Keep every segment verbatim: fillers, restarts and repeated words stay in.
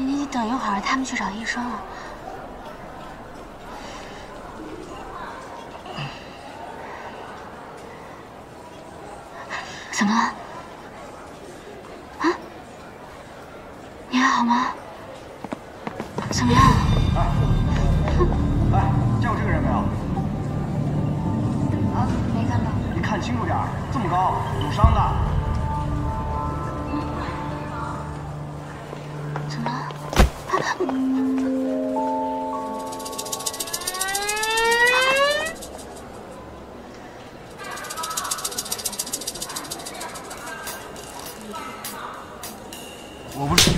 你等一会儿，他们去找医生了。怎么了？啊？你还好吗？怎么样？哎，哎，见过这个人没有？啊，没看到。你看清楚点，这么高，有伤的。 我不是。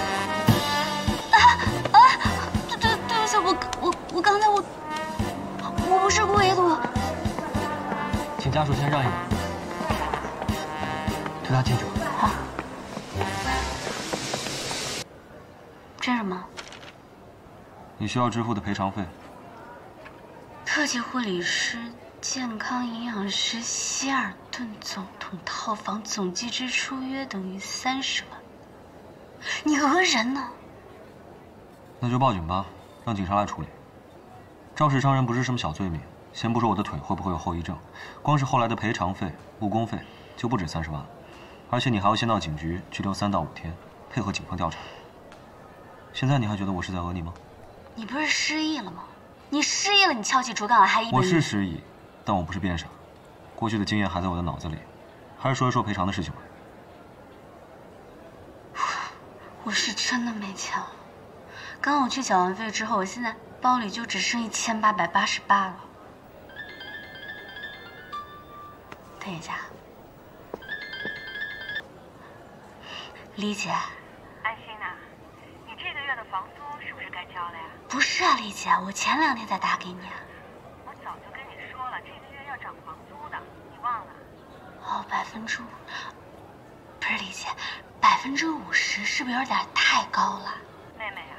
啊啊！对对对不起，我我我刚才我我不是故意的，我。请家属先让一让。 推他进去吧。好。这是什么？你需要支付的赔偿费。特级护理师、健康营养师希尔顿总统套房总计支出约等于三十万。你讹人呢？那就报警吧，让警察来处理。肇事伤人不是什么小罪名，先不说我的腿会不会有后遗症，光是后来的赔偿费、误工费就不止三十万了。 而且你还要先到警局拘留三到五天，配合警方调查。现在你还觉得我是在讹你吗？你不是失忆了吗？你失忆了，你翘起竹杠来还一。我是失忆，但我不是变傻，过去的经验还在我的脑子里。还是说一说赔偿的事情吧。我是真的没钱了。刚我去缴完费之后，我现在包里就只剩一千八百八十八了。等一下。 李姐，安心呐，你这个月的房租是不是该交了呀？不是啊，李姐，我前两天才打给你啊。我早就跟你说了，这个月要涨房租的，你忘了？哦，百分之五，不是李姐，百分之五十是不是有点太高了？妹妹啊，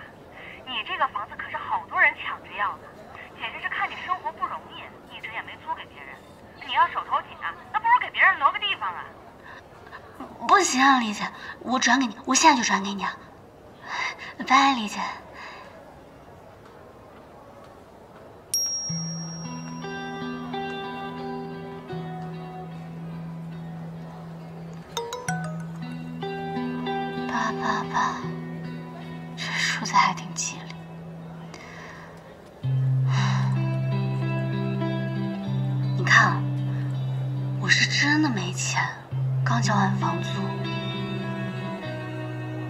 你这个房子可是好多人抢着要呢，简直是看你生活不容易，一直也没租给别人。你要手头紧啊，那不如给别人挪个地方啊。 不行啊，李姐，我转给你，我现在就转给你啊！拜，李姐。八八八，这数字还挺吉利。 刚交完房租，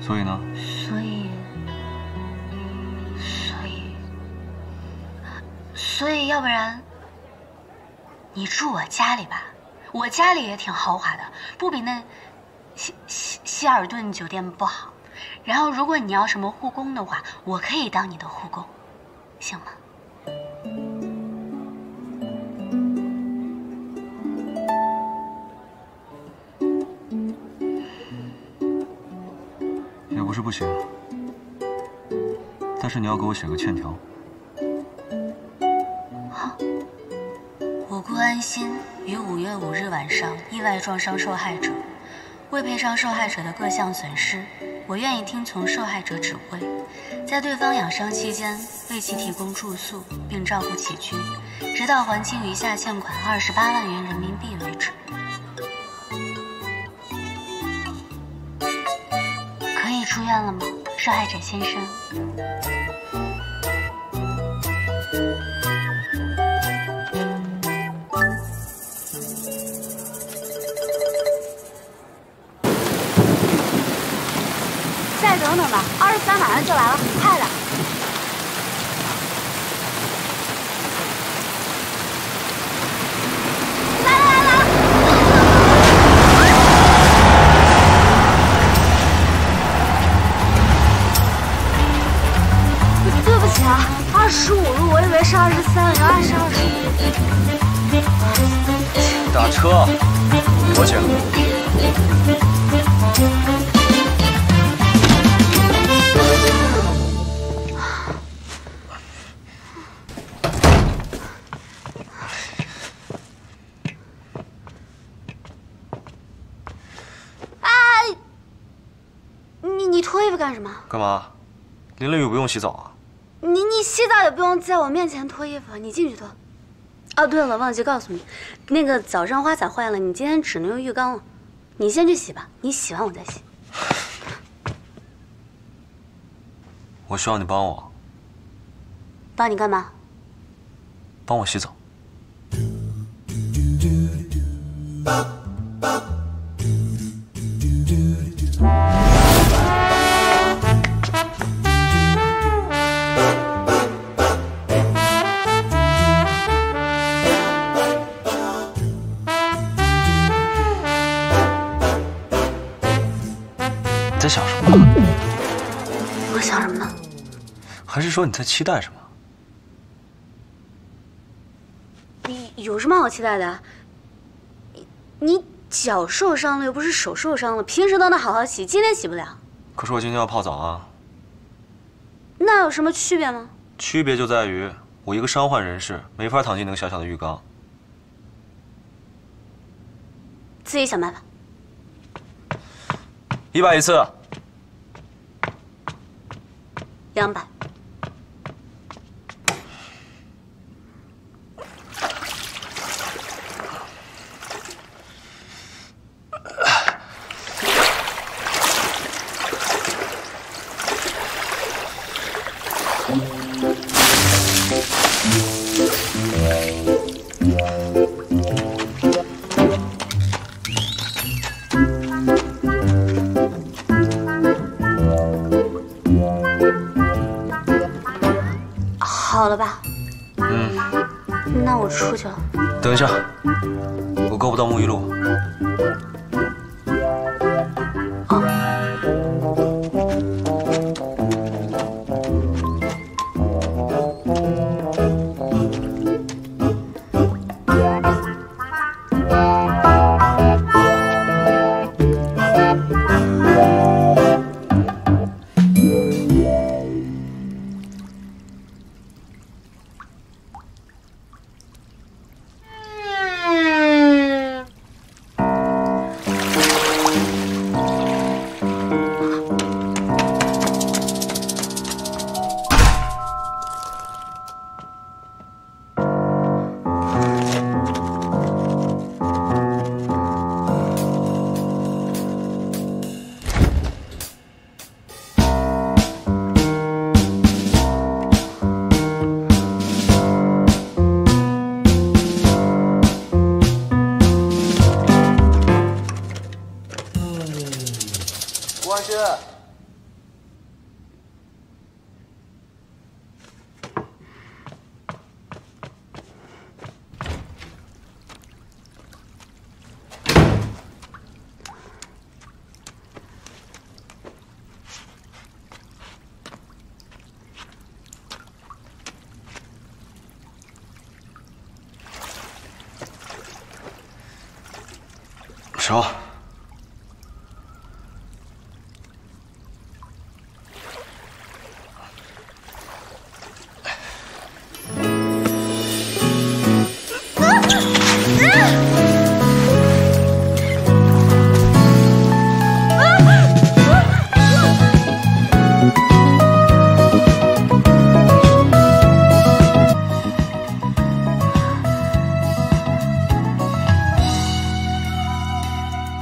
所以呢？所以，所以，所以，要不然你住我家里吧，我家里也挺豪华的，不比那希希希尔顿酒店不好。然后，如果你要什么护工的话，我可以当你的护工，行吗？ 不是不行，但是你要给我写个欠条。好，我顾安心于五月五日晚上意外撞伤受害者，为赔偿受害者的各项损失，我愿意听从受害者指挥，在对方养伤期间为其提供住宿并照顾起居，直到还清余下欠款二十八万元人民币为止。 出院了吗，受害者先生？再等等吧，二十三马上就来了，很快的。来来来来！ 二十五路，我以为是二十三，原来是二十五。打车，多少钱？脱衣服干什么？干嘛？淋了雨不用洗澡啊？你你洗澡也不用在我面前脱衣服，你进去脱。哦，对了，忘记告诉你，那个早上花洒坏了，你今天只能用浴缸了。你先去洗吧，你洗完我再洗。我需要你帮我。帮你干嘛？帮我洗澡。你在想什么？我想什么呢？还是说你在期待什么？ 有什么好期待的？你你脚受伤了，又不是手受伤了，平时都能好好洗，今天洗不了。可是我今天要泡澡啊。那有什么区别吗？区别就在于我一个伤患人士没法躺进那个小小的浴缸。自己想办法。一百一次。两百。 好了吧？嗯。那我出去了。等一下，我够不到沐浴露。手，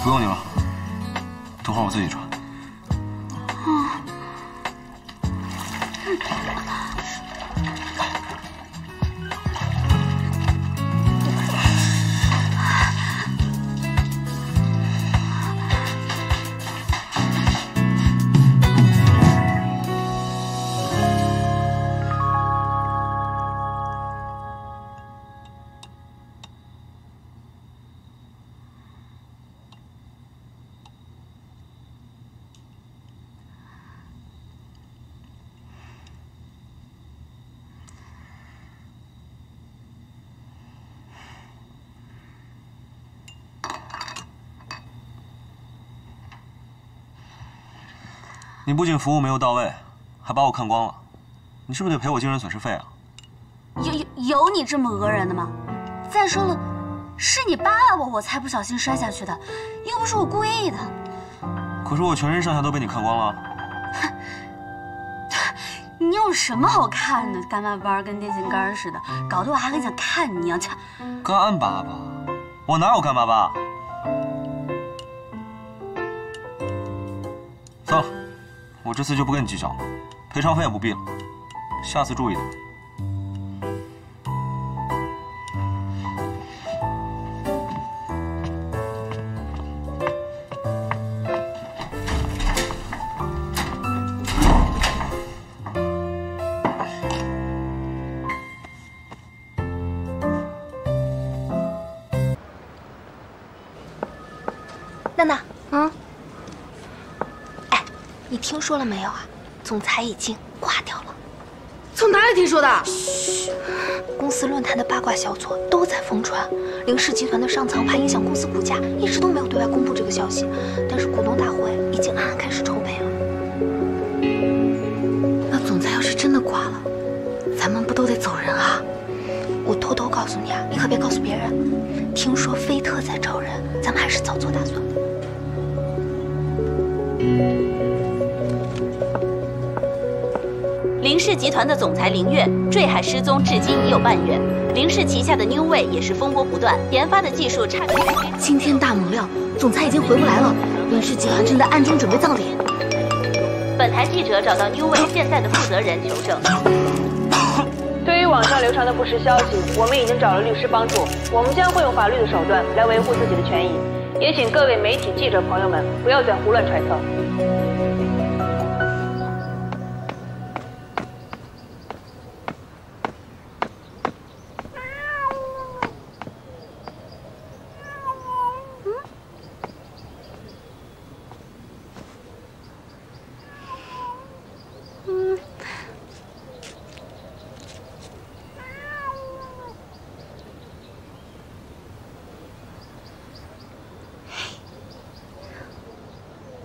不用你了，等会儿我自己穿。你不仅服务没有到位，还把我看光了，你是不是得赔我精神损失费啊？有有有你这么讹人的吗？再说了，是你扒拉我，我才不小心摔下去的，又不是我故意的。可是我全身上下都被你看光了。你有什么好看的？干巴巴跟电线杆似的，搞得我还很想看你啊！操！干巴巴，我哪有干巴巴？算了，我这次就不跟你计较了，赔偿费也不必了，下次注意点。 听说了没有啊？总裁已经挂掉了。从哪里听说的？嘘，公司论坛的八卦小组都在疯传。凌氏集团的上层怕影响公司股价，一直都没有对外公布这个消息。但是股东大会已经暗暗开始筹备了。那总裁要是真的挂了，咱们不都得走人啊？我偷偷告诉你啊，你可别告诉别人。听说菲特在招人，咱们还是早做打算吧。 凌氏集团的总裁凌越坠海失踪，至今已有半月。凌氏旗下的 New Way 也是风波不断，研发的技术差。今天大猛料，总裁已经回不来了。凌氏集团正在暗中准备葬礼。本台记者找到 New Way 现在的负责人求证。对于网上流传的不实消息，我们已经找了律师帮助，我们将会用法律的手段来维护自己的权益。也请各位媒体记者朋友们不要再胡乱揣测。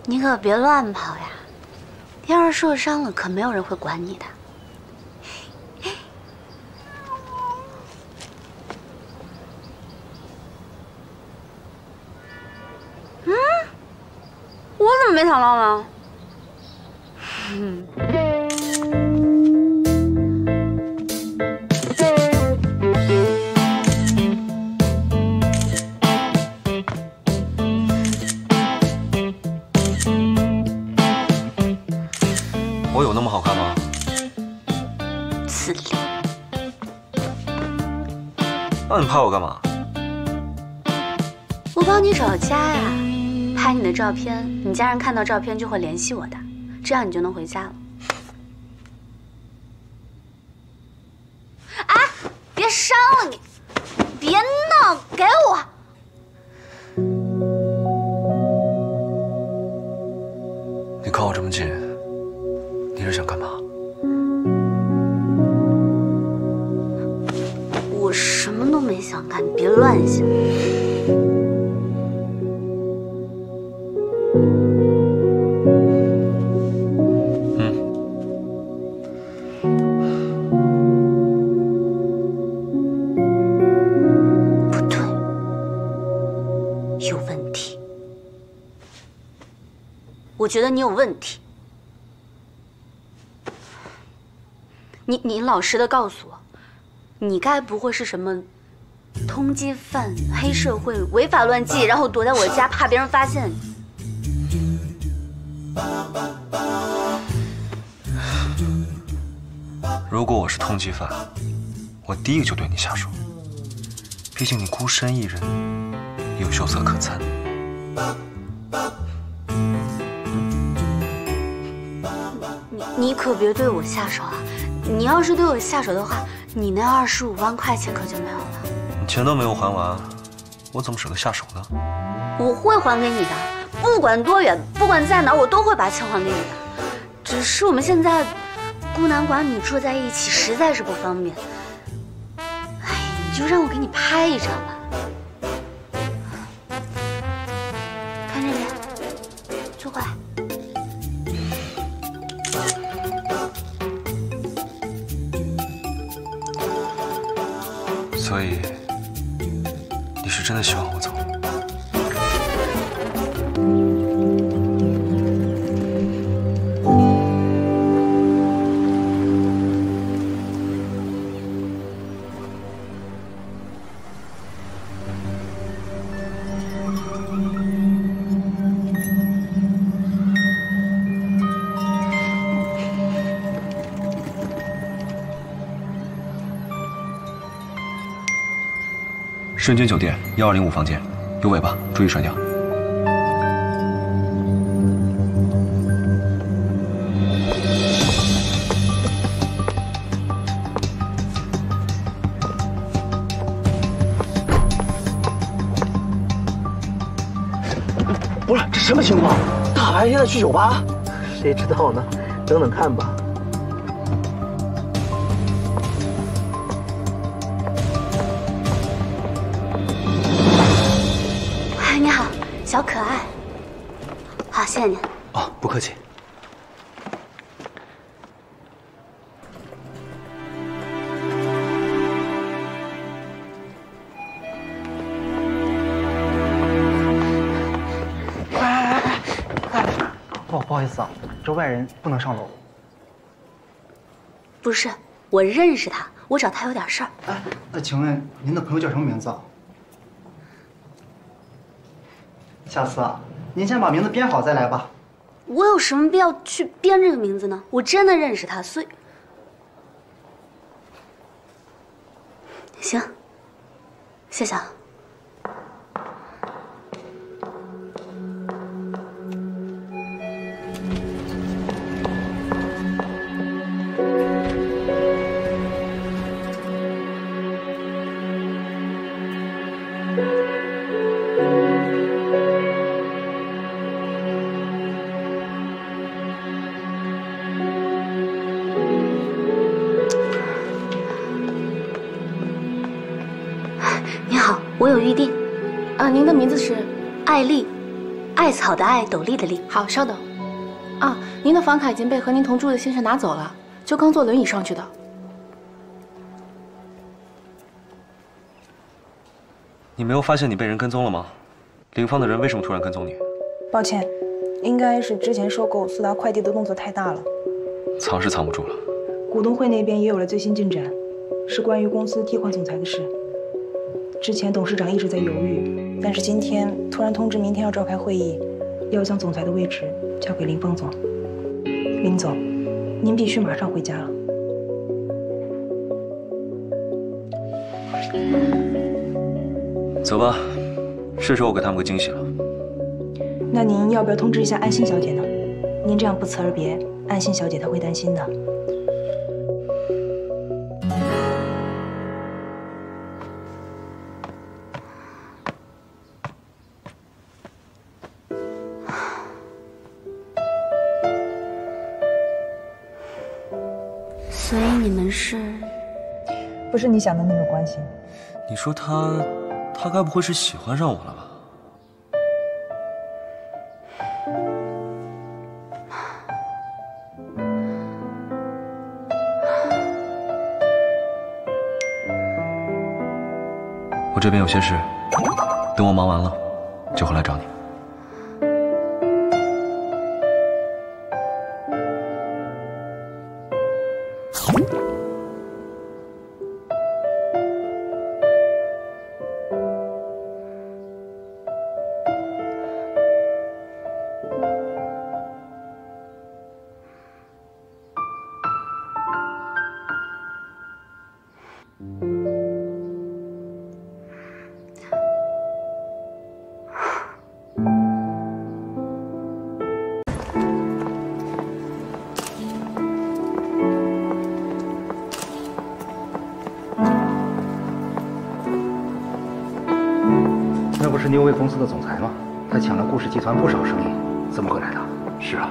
你可别乱跑呀！要是受伤了，可没有人会管你的。嗯，我怎么没想到呢？嗯。 那你拍我干嘛？我帮你找家呀，拍你的照片，你家人看到照片就会联系我的，这样你就能回家了。哎，别伤了你，别闹，给我。 你靠我这么近，你是想干嘛？ 没想干，别乱想。嗯，不对，有问题。我觉得你有问题。你你老实的告诉我，你该不会是什么？ 通缉犯、黑社会、违法乱纪，然后躲在我家，怕别人发现你。如果我是通缉犯，我第一个就对你下手。毕竟你孤身一人，有羞涩可餐。你你可别对我下手啊！你要是对我下手的话，你那二十五万块钱可就没有了。 钱都没有还完，我怎么舍得下手呢？我会还给你的，不管多远，不管在哪儿，我都会把钱还给你的。只是我们现在孤男寡女住在一起，实在是不方便。哎，你就让我给你拍一张吧，看这里，坐过来。所以。 你是真的希望我走？盛京酒店幺二零五房间，有尾巴，注意甩掉。 什么情况？大白天的去酒吧，谁知道呢？等等看吧。你好，小可爱。好，谢谢您。哦，不客气。不好意思啊，这外人不能上楼。不是，我认识他，我找他有点事儿。哎，那请问您的朋友叫什么名字啊？下次啊，您先把名字编好再来吧。我有什么必要去编这个名字呢？我真的认识他，所以……行，谢谢啊。 您的名字是艾丽，艾草的艾，斗笠的笠。好，稍等。啊，您的房卡已经被和您同住的先生拿走了，就刚坐轮椅上去的。你没有发现你被人跟踪了吗？林芳的人为什么突然跟踪你？抱歉，应该是之前收购苏达快递的动作太大了，藏是藏不住了。股东会那边也有了最新进展，是关于公司替换总裁的事。之前董事长一直在犹豫。 但是今天突然通知，明天要召开会议，要将总裁的位置交给林芳总。林总，您必须马上回家了。走吧，是时候给他们个惊喜了。那您要不要通知一下安心小姐呢？您这样不辞而别，安心小姐她会担心的。 不是你想的那种关系。你说他，他该不会是喜欢上我了吧？我这边有些事，等我忙完了就回来找你。 是 New Way 公司的总裁吗？他抢了顾氏集团不少生意，怎么回来的？是啊，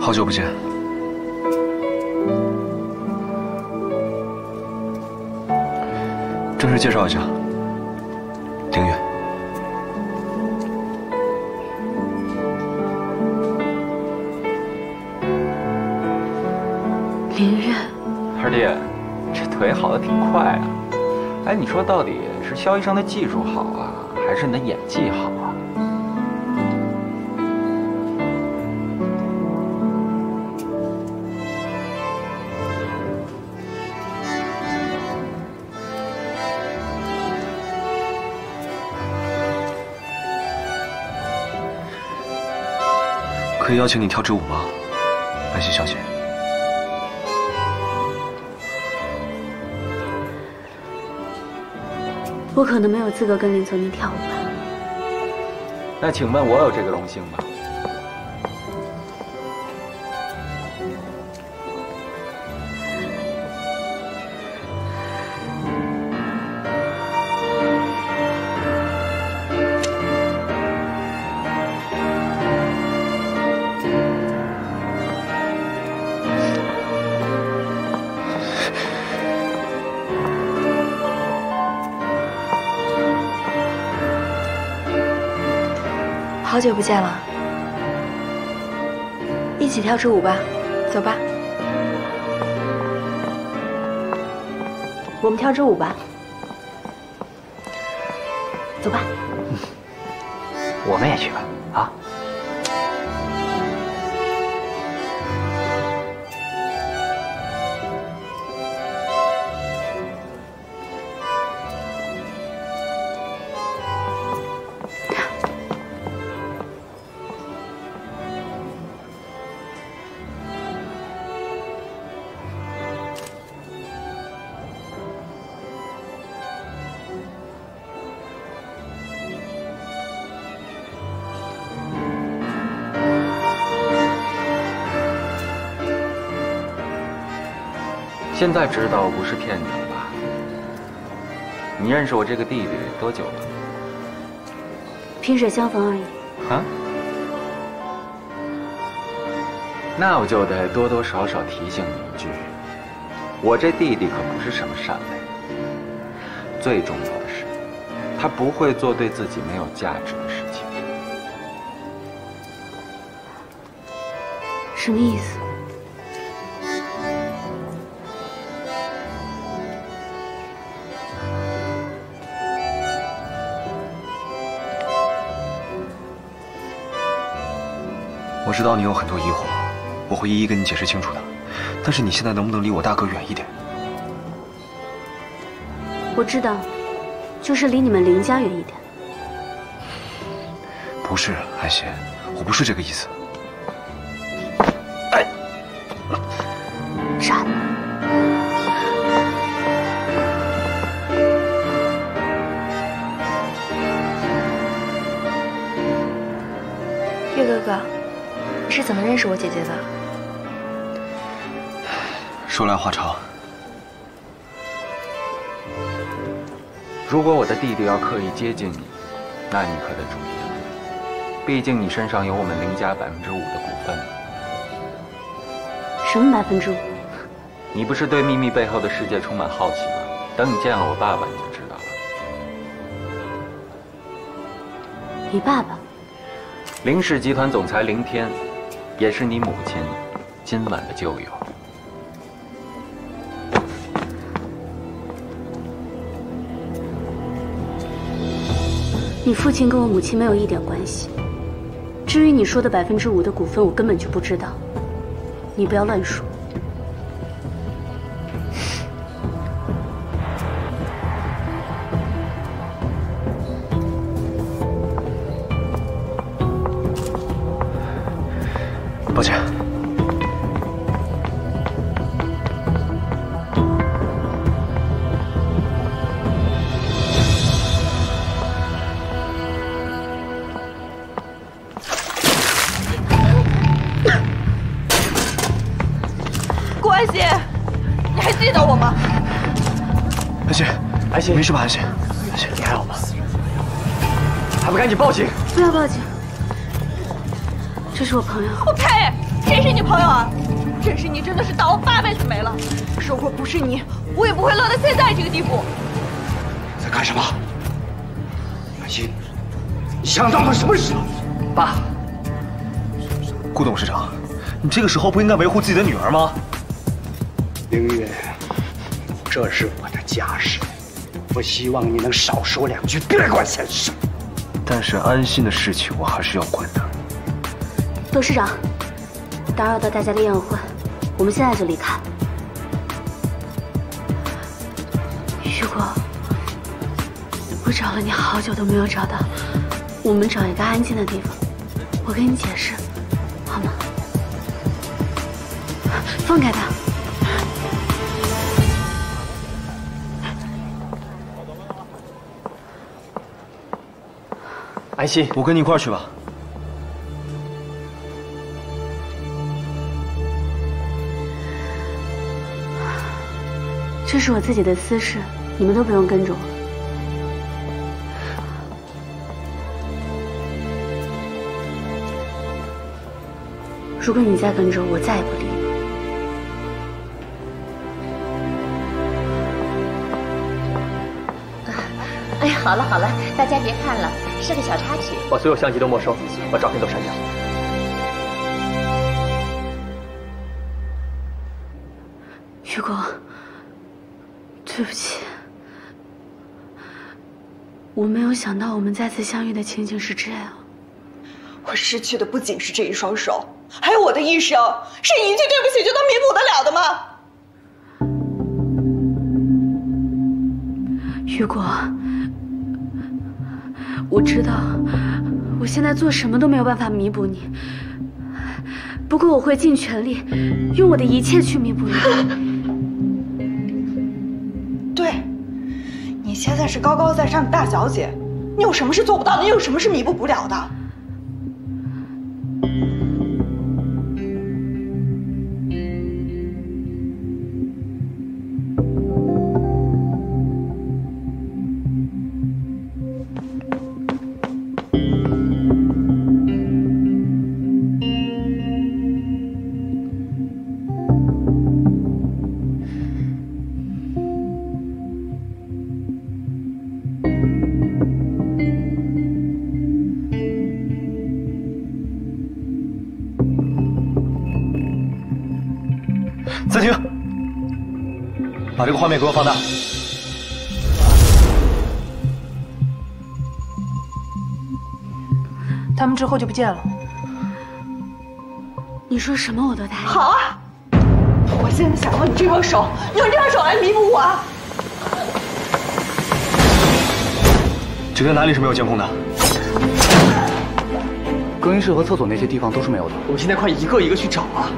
好久不见，正式介绍一下，凌月。凌月，二弟，这腿腿好的挺快啊。哎，你说到底是肖医生的技术好啊，还是你的演技好啊？可以邀请你跳支舞吗，白皙小姐？ 我可能没有资格跟林总你跳舞吧？那请问我有这个荣幸吗？好久不见了，一起跳支舞吧，走吧，我们跳支舞吧，走吧，嗯、我们也去吧，啊。 现在知道不是骗你了吧？你认识我这个弟弟多久了？萍水相逢而已。啊？那我就得多多少少提醒你一句，我这弟弟可不是什么善类。最重要的是，他不会做对自己没有价值的事情。什么意思？ 我知道你有很多疑惑，我会一一跟你解释清楚的。但是你现在能不能离我大哥远一点？我知道，就是离你们林家远一点。不是，安心，我不是这个意思。哎，傻子。 是怎么认识我姐姐的？说来话长。如果我的弟弟要刻意接近你，那你可得注意了，毕竟你身上有我们林家百分之五的股份。什么百分之五？你不是对秘密背后的世界充满好奇吗？等你见了我爸爸，你就知道了。你爸爸？林氏集团总裁林天。 也是你母亲今晚的旧友。你父亲跟我母亲没有一点关系。至于你说的百分之五的股份，我根本就不知道。你不要乱说。抱歉。顾安心，你还记得我吗？安心，安心，没事吧？安心，安心，你还好吗？还不赶紧报警！不要报警。 这是我朋友，我呸！谁是你朋友啊？真是你真的是倒八辈子霉了！如果不是你，我也不会落到现在这个地步。在干什么？安心，你想到了什么时候？爸，顾董事长，你这个时候不应该维护自己的女儿吗？凌月，我这是我的家事，我希望你能少说两句，别管闲事。但是安心的事情我还是要管的。董事长，打扰到大家的宴会，我们现在就离开。如果我找了你好久都没有找到，我们找一个安静的地方，我给你解释，好吗？放开他。 安心，我跟你一块儿去吧。这是我自己的私事，你们都不用跟着我。如果你再跟着我，我再也不理你。 好了好了，大家别看了，是个小插曲。把所有相机都没收，把照片都删掉。雨果，对不起，我没有想到我们再次相遇的情景是这样。我失去的不仅是这一双手，还有我的一生，是一句对不起就能弥补得了的吗？雨果。 我知道，我现在做什么都没有办法弥补你。不过我会尽全力，用我的一切去弥补你。对，你现在是高高在上的大小姐，你有什么是做不到的？你有什么是弥补不了的？把这个画面给我放大。他们之后就不见了。你说什么我都答应。好啊！我现在想要你这双手，用这双手来弥补我。酒店哪里是没有监控的？更衣室和厕所那些地方都是没有的。我们现在快一个一个去找啊！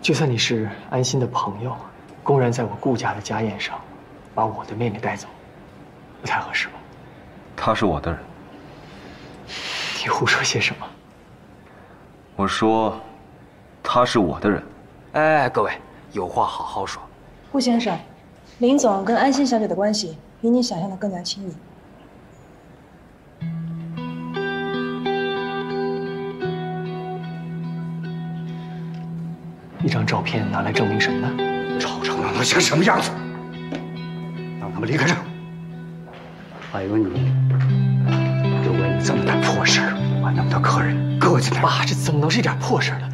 就算你是安心的朋友，公然在我顾家的家宴上，把我的妹妹带走，不太合适吧？她是我的人。你胡说些什么？我说，她是我的人。哎，各位，有话好好说。顾先生，林总跟安心小姐的关系比你想象的更加亲密。 一张照片拿来证明什么呢？吵吵闹闹像什么样子？让他们离开这儿！还有你，有为你这么点破事儿，管那么多客人，客气点。妈，这怎么能是一点破事呢？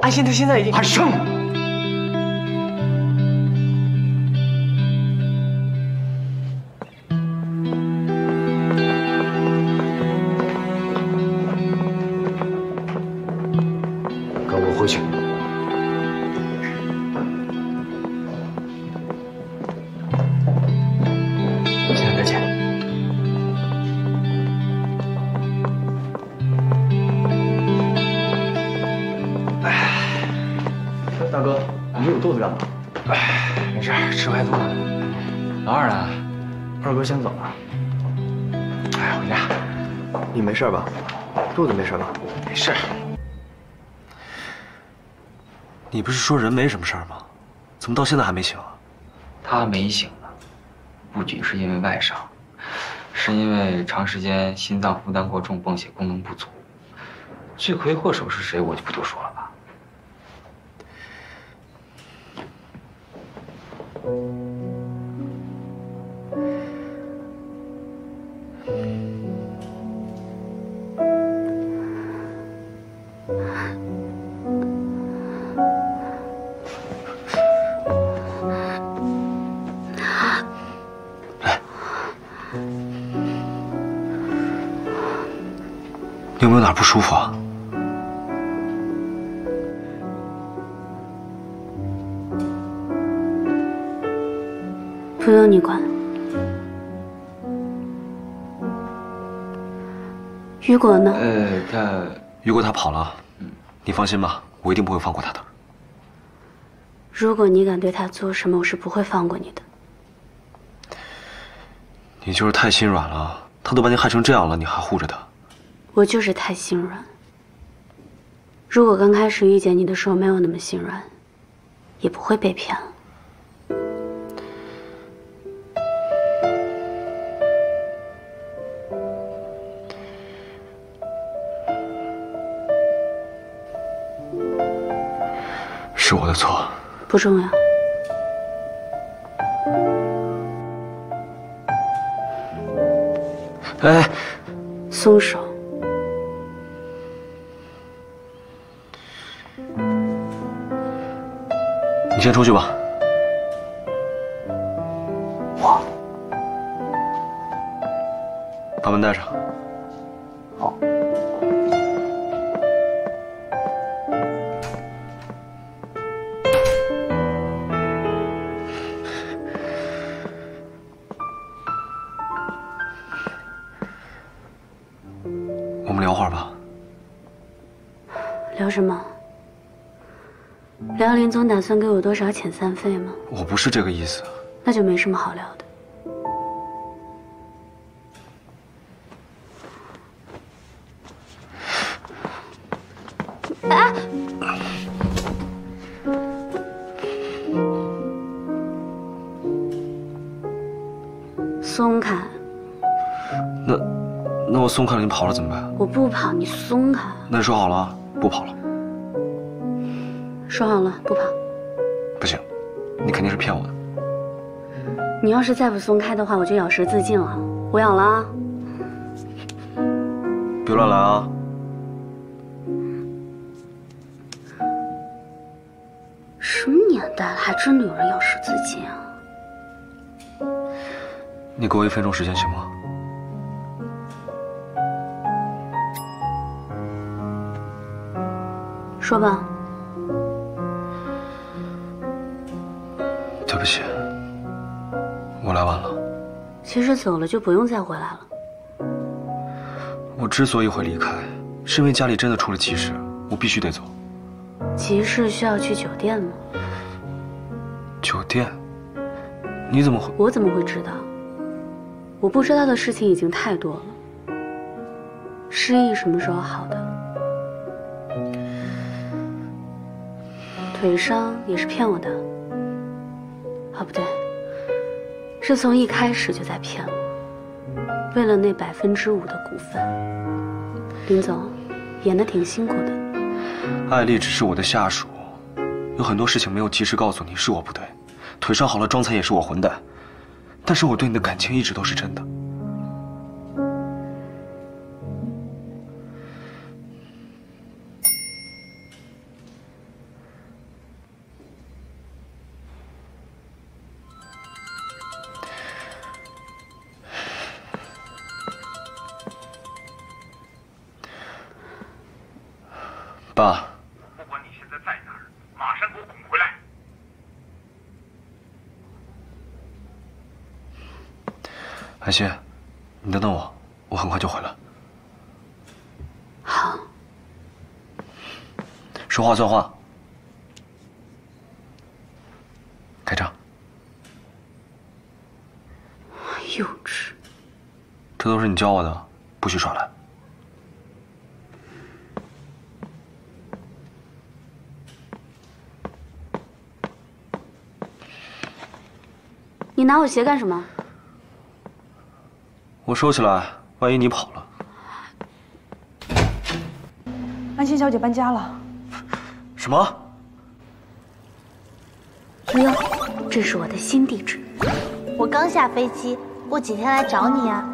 安心他现在已经……还剩。跟我回去。 先走了。哎，回家。你没事吧？肚子没事吧？没事。你不是说人没什么事吗？怎么到现在还没醒啊？他没醒呢，不仅是因为外伤，是因为长时间心脏负担过重，泵血功能不足。罪魁祸首是谁，我就不多说了吧。嗯 有哪不舒服啊？不用你管。雨果呢？呃，他雨果他跑了。你放心吧，我一定不会放过他的。如果你敢对他做什么，我是不会放过你的。你就是太心软了，他都把你害成这样了，你还护着他。 我就是太心软。如果刚开始遇见你的时候没有那么心软，也不会被骗了。是我的错，不重要。 哎，松手。 你先出去吧。我把门带上。好。我们聊会儿吧。聊什么？ 梁林总打算给我多少遣散费吗？我不是这个意思。那就没什么好聊的。哎，松开。那，那我松开了，你跑了怎么办？我不跑，你松开。那你说好了，不跑了。 说好了，不跑。不行，你肯定是骗我的。你要是再不松开的话，我就咬舌自尽了。我咬了啊！别乱来啊！什么年代了，还真的有人咬舌自尽啊！你给我一分钟时间行吗？ 说吧。 对不起，我来晚了。其实走了就不用再回来了。我之所以会离开，是因为家里真的出了急事，我必须得走。急事需要去酒店吗？酒店？你怎么会？我怎么会知道？我不知道的事情已经太多了。失忆什么时候好的？腿伤也是骗我的。 啊，不对，是从一开始就在骗我。为了那百分之五的股份，林总演得挺辛苦的。艾丽只是我的下属，有很多事情没有及时告诉你，是我不对。腿伤好了，装残也是我混蛋。但是我对你的感情一直都是真的。海旭，你等等我，我很快就回来。好。说话算话。开张。幼稚。这都是你教我的，不许耍赖。 你拿我鞋干什么？我收起来，万一你跑了。安心小姐搬家了。什么？不用，这是我的新地址。我刚下飞机，过几天来找你啊。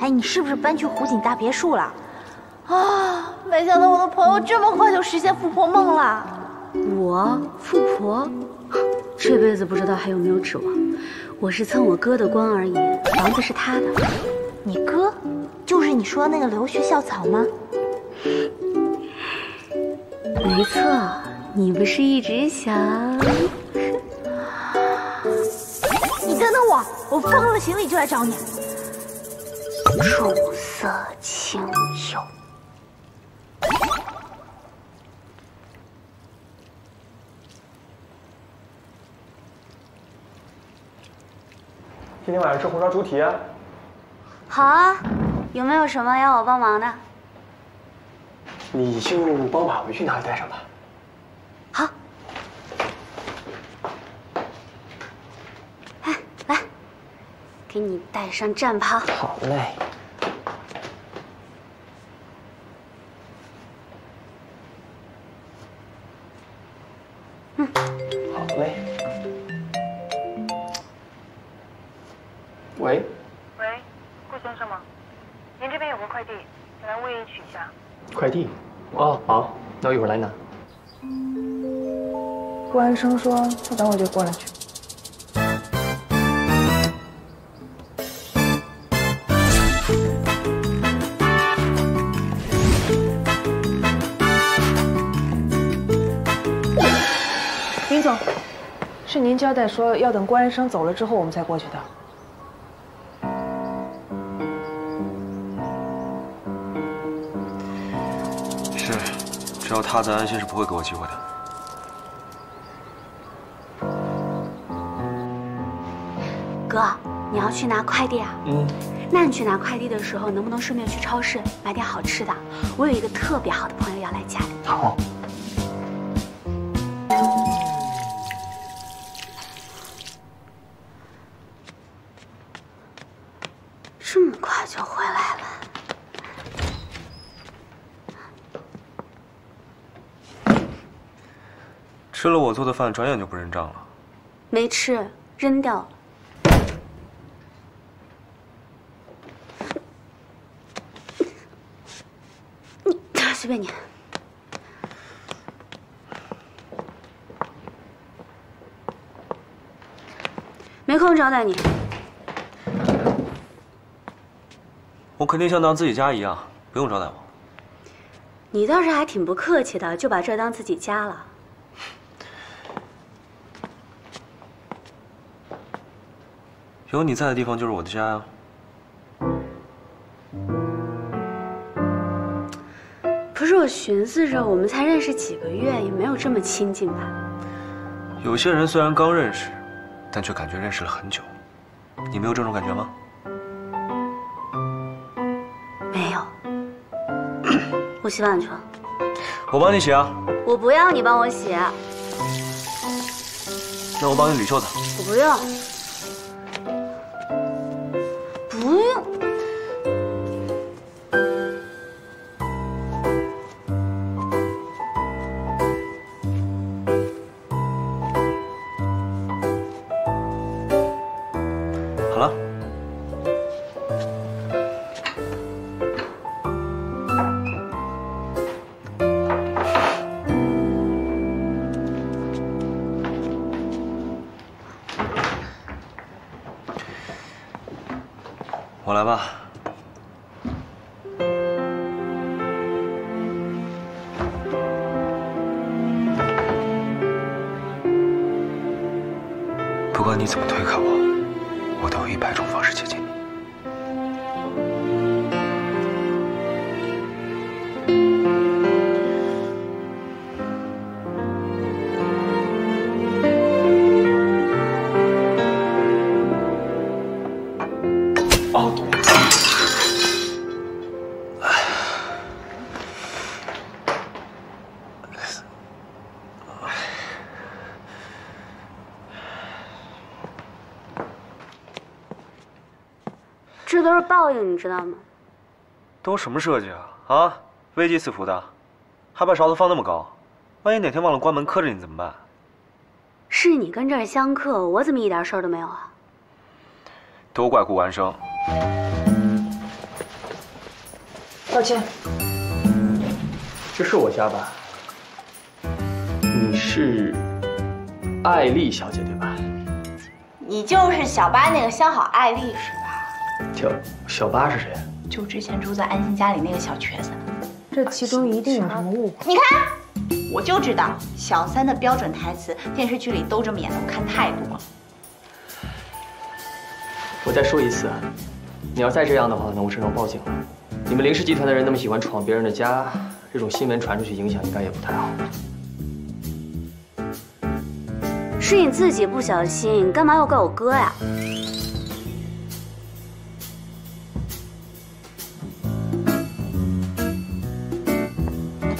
哎，你是不是搬去湖景大别墅了？啊，没想到我的朋友这么快就实现富婆梦了。我富婆，这辈子不知道还有没有指望。 我是蹭我哥的光而已，房子是他的。你哥，就是你说那个留学校草吗？没错，你不是一直想……你等等我，我放了行李就来找你。重色轻友。 今天晚上吃红烧猪蹄啊！好啊，有没有什么要我帮忙的？你就帮把围裙拿来带上吧。好。哎，来，给你带上战袍。好嘞。嗯。好嘞。 喂，喂，顾先生吗？您这边有个快递，我来物业取一下。快递？哦，好，那我一会儿来拿。顾安生说他等我就过来取。林总，是您交代说要等顾安生走了之后我们才过去的。 只要他在，安心是不会给我机会的。哥，你要去拿快递啊？嗯。那你去拿快递的时候，能不能顺便去超市买点好吃的？我有一个特别好的朋友要来家里。好。这么快就回来了？ 吃了我做的饭，转眼就不认账了。没吃，扔掉了。你随便你。没空招待你。我肯定像当自己家一样，不用招待我。你倒是还挺不客气的，就把这当自己家了。 有你在的地方就是我的家呀。不是我寻思着，我们才认识几个月，也没有这么亲近吧？有些人虽然刚认识，但却感觉认识了很久。你没有这种感觉吗？没有。我洗碗去了。我帮你洗啊。我不要你帮我洗。那我帮你捋袖子。我不用。 不用。好了。我来吧。不管你怎么推开我，我都有一百种方式接近你。这都是报应，你知道吗？都什么设计啊啊！危机四伏的，还把勺子放那么高，万一哪天忘了关门磕着你怎么办？是你跟这儿相克，我怎么一点事儿都没有啊？都怪顾安生。抱歉，这是我家吧？你是艾丽小姐对吧？ 你就是小八那个相好艾丽是吧？小小八是谁？就之前住在安心家里那个小瘸子。这其中一定有什么误会。你看，我就知道小三的标准台词，电视剧里都这么演的，我看太多了。我再说一次，你要再这样的话，那我只能报警了。你们林氏集团的人那么喜欢闯别人的家，这种新闻传出去，影响应该也不太好。 是你自己不小心，你干嘛要怪我哥呀？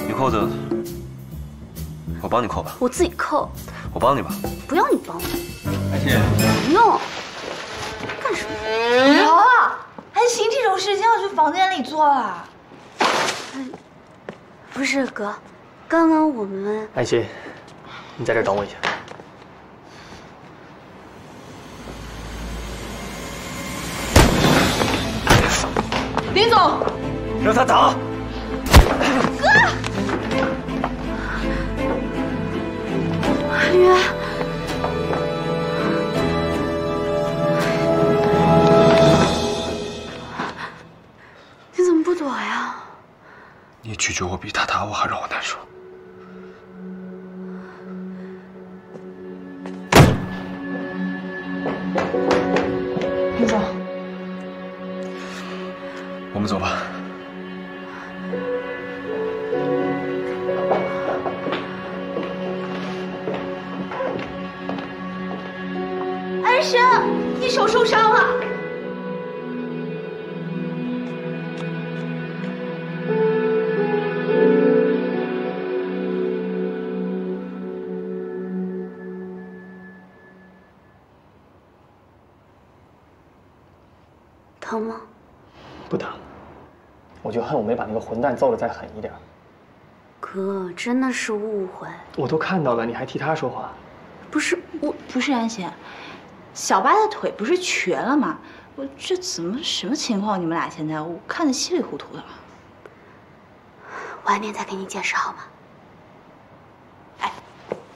你扣子，我帮你扣吧。我自己扣。我帮你吧。不用你帮我。安心。不用。干什么？好啊，安心这种事情要去房间里做啊。不是哥，刚刚我们……安心，你在这等我一下。 林总，让他打！哥，阿云，你怎么不躲呀？你拒绝我比他打我还让我难受。林总。 我们走吧。安生，你手受伤了。疼吗？不疼。 我就恨我没把那个混蛋揍得再狠一点。哥，真的是误会。我都看到了，你还替他说话？不是，我不是安心，小八的腿不是瘸了吗？我这怎么什么情况？你们俩现在我看得稀里糊涂的。晚点再给你解释好吗？哎，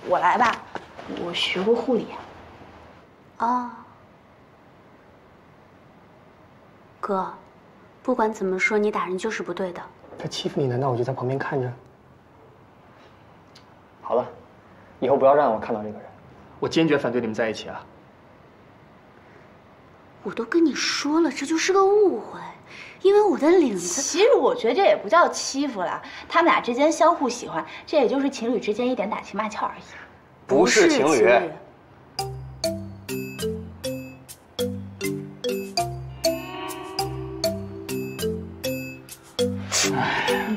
我来吧，我学过护理。哦，哥。 不管怎么说，你打人就是不对的。他欺负你，难道我就在旁边看着？好了，以后不要让我看到这个人。我坚决反对你们在一起啊！我都跟你说了，这就是个误会，因为我的领子……其实我觉得这也不叫欺负了，他们俩之间相互喜欢，这也就是情侣之间一点打情骂俏而已。不是情侣。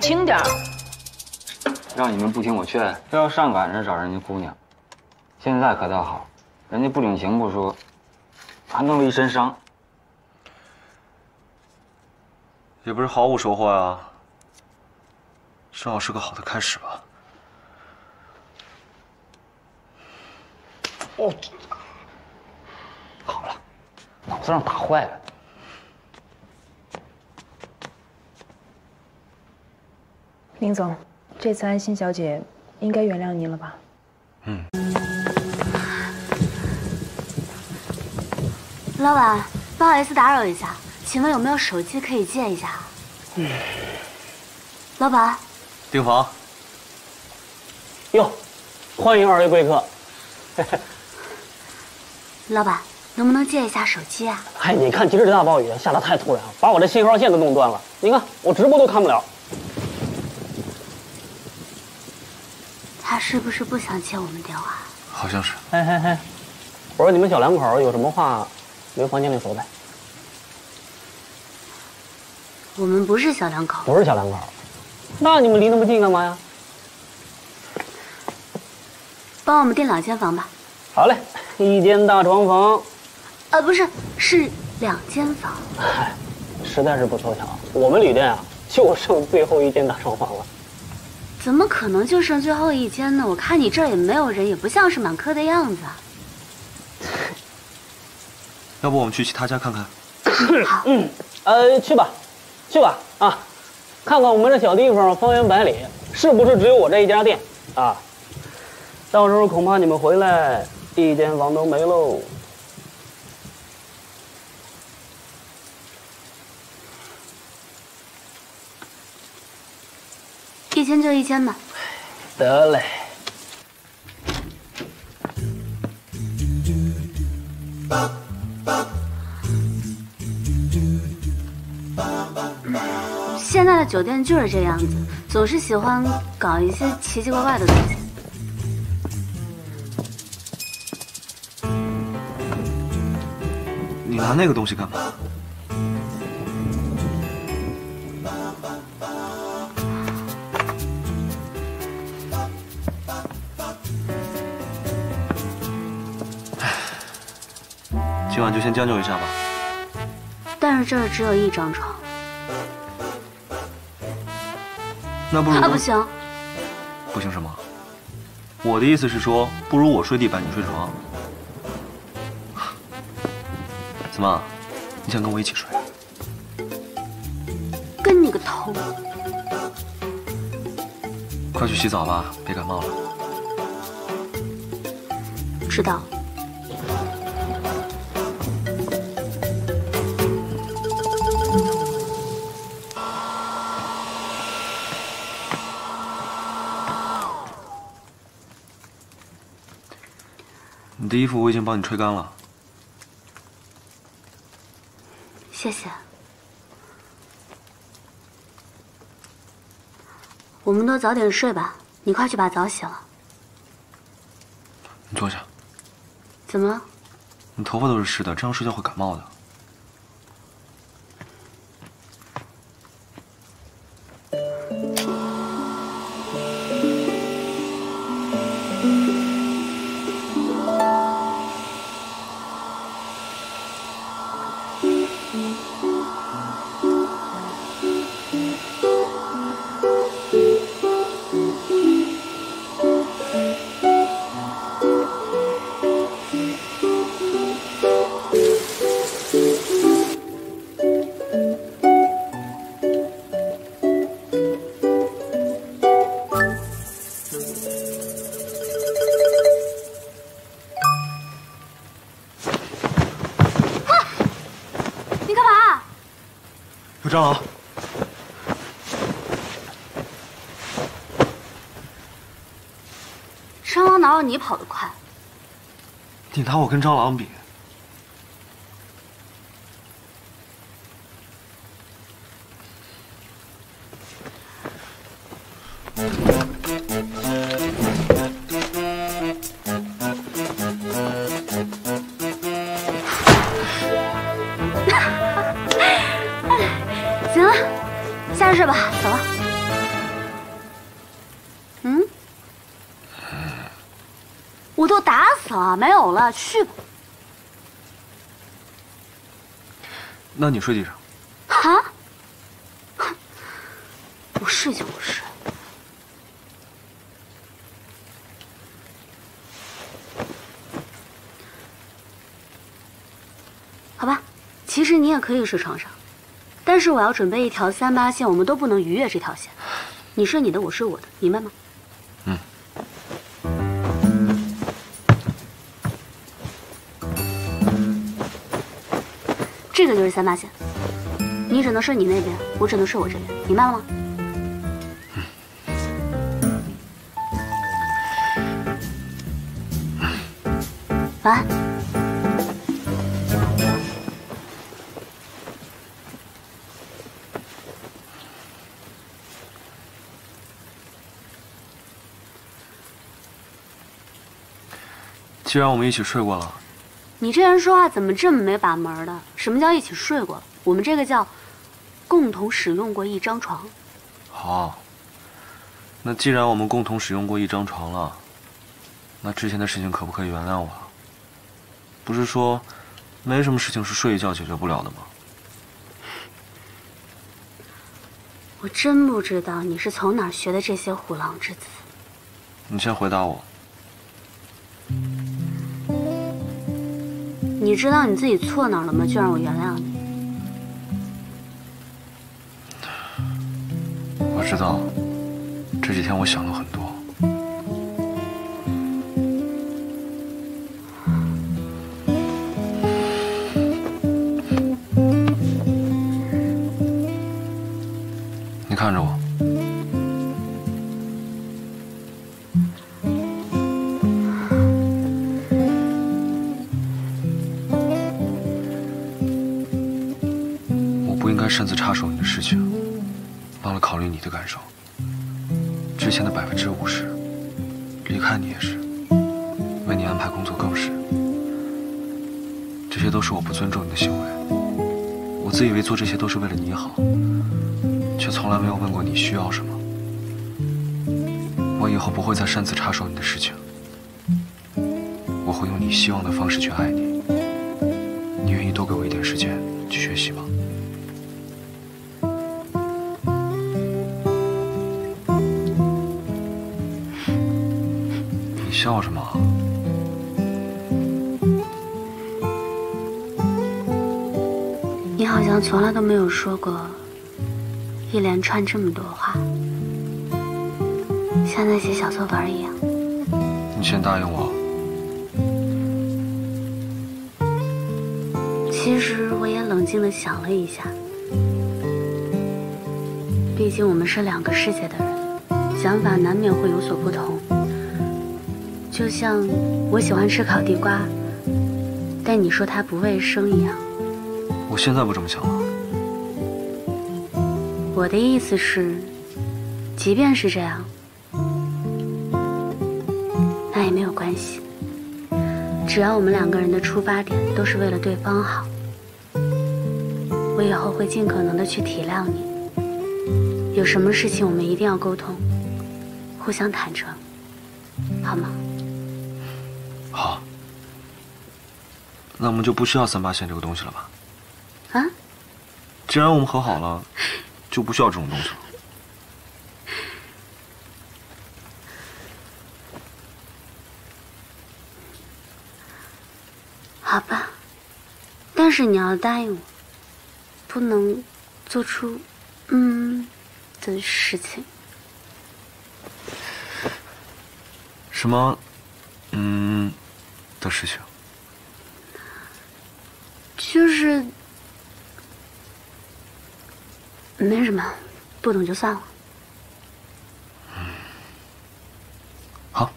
轻点儿，让你们不听我劝，非要上赶着找人家姑娘。现在可倒好，人家不领情不说，还弄了一身伤，也不是毫无收获啊。至少是个好的开始吧。哦，好了，脑子让打坏了。 林总，这次安心小姐应该原谅您了吧？嗯。老板，不好意思打扰一下，请问有没有手机可以借一下？嗯。老板。订房。哟，欢迎二位贵客。老板，能不能借一下手机啊？哎，你看今儿这大暴雨下得太突然了，把我这信号线都弄断了。你看我直播都看不了。 他是不是不想接我们电话？好像是。嘿嘿嘿，我说你们小两口有什么话，留房间里说呗。我们不是小两口。不是小两口，那你们离那么近干嘛呀？帮我们订两间房吧。好嘞，一间大床房。呃，不是，是两间房。实在是不凑巧，我们旅店啊就剩最后一间大床房了。怎么可能就剩最后一间呢？我看你这儿也没有人，也不像是满客的样子啊。要不我们去其他家看看？好，嗯，呃，去吧，去吧啊，看看我们这小地方方圆百里是不是只有我这一家店啊？到时候恐怕你们回来一间房都没喽。 一间就一间吧，得嘞。现在的酒店就是这样子，总是喜欢搞一些奇奇怪怪的东西。 你拿那个东西干嘛？ 今晚就先将就一下吧。但是这儿只有一张床。那不如……啊，不行。不行什么？我的意思是说，不如我睡地板，你睡床。怎么？你想跟我一起睡？跟你个头！快去洗澡吧，别感冒了。知道。 你的衣服我已经帮你吹干了，谢谢。我们都早点睡吧，你快去把澡洗了。你坐下。怎么了？你头发都是湿的，这样睡觉会感冒的。蟑螂！蟑螂哪有你跑得快？你拿我跟蟑螂比？去吧。那你睡地上。啊！我睡就我睡。好吧，其实你也可以睡床上，但是我要准备一条三八线，我们都不能逾越这条线。你睡你的，我睡我的，明白吗？ 这个就是三八线，你只能睡你那边，我只能睡我这边，明白了吗？晚安。既然我们一起睡过了。 你这人说话怎么这么没把门的？什么叫一起睡过？我们这个叫共同使用过一张床。好，那既然我们共同使用过一张床了，那之前的事情可不可以原谅我？不是说没什么事情是睡一觉解决不了的吗？我真不知道你是从哪儿学的这些虎狼之词。你先回答我。你知道你自己错哪儿了吗？就让我原谅你。我知道，这几天我想了很多。 看着我，我不应该擅自插手你的事情，忘了考虑你的感受。之前的百分之五十，离开你也是，为你安排工作更是，这些都是我不尊重你的行为。我自以为做这些都是为了你好。 却从来没有问过你需要什么。我以后不会再擅自插手你的事情。我会用你希望的方式去爱你。你愿意多给我一点时间去学习吗？你笑什么啊？ 你好像从来都没有说过。 一连串这么多话，像在写小作文一样。你先答应我。其实我也冷静地想了一下，毕竟我们是两个世界的人，想法难免会有所不同。就像我喜欢吃烤地瓜，但你说它不卫生一样。我现在不这么想了。 我的意思是，即便是这样，那也没有关系。只要我们两个人的出发点都是为了对方好，我以后会尽可能的去体谅你。有什么事情我们一定要沟通，互相坦诚，好吗？好。那我们就不需要三八线这个东西了吧？啊？既然我们和好了。 就不需要这种东西了。好吧，但是你要答应我，不能做出嗯的事情。什么嗯的事情？就是。 没什么，不懂就算了。嗯，好。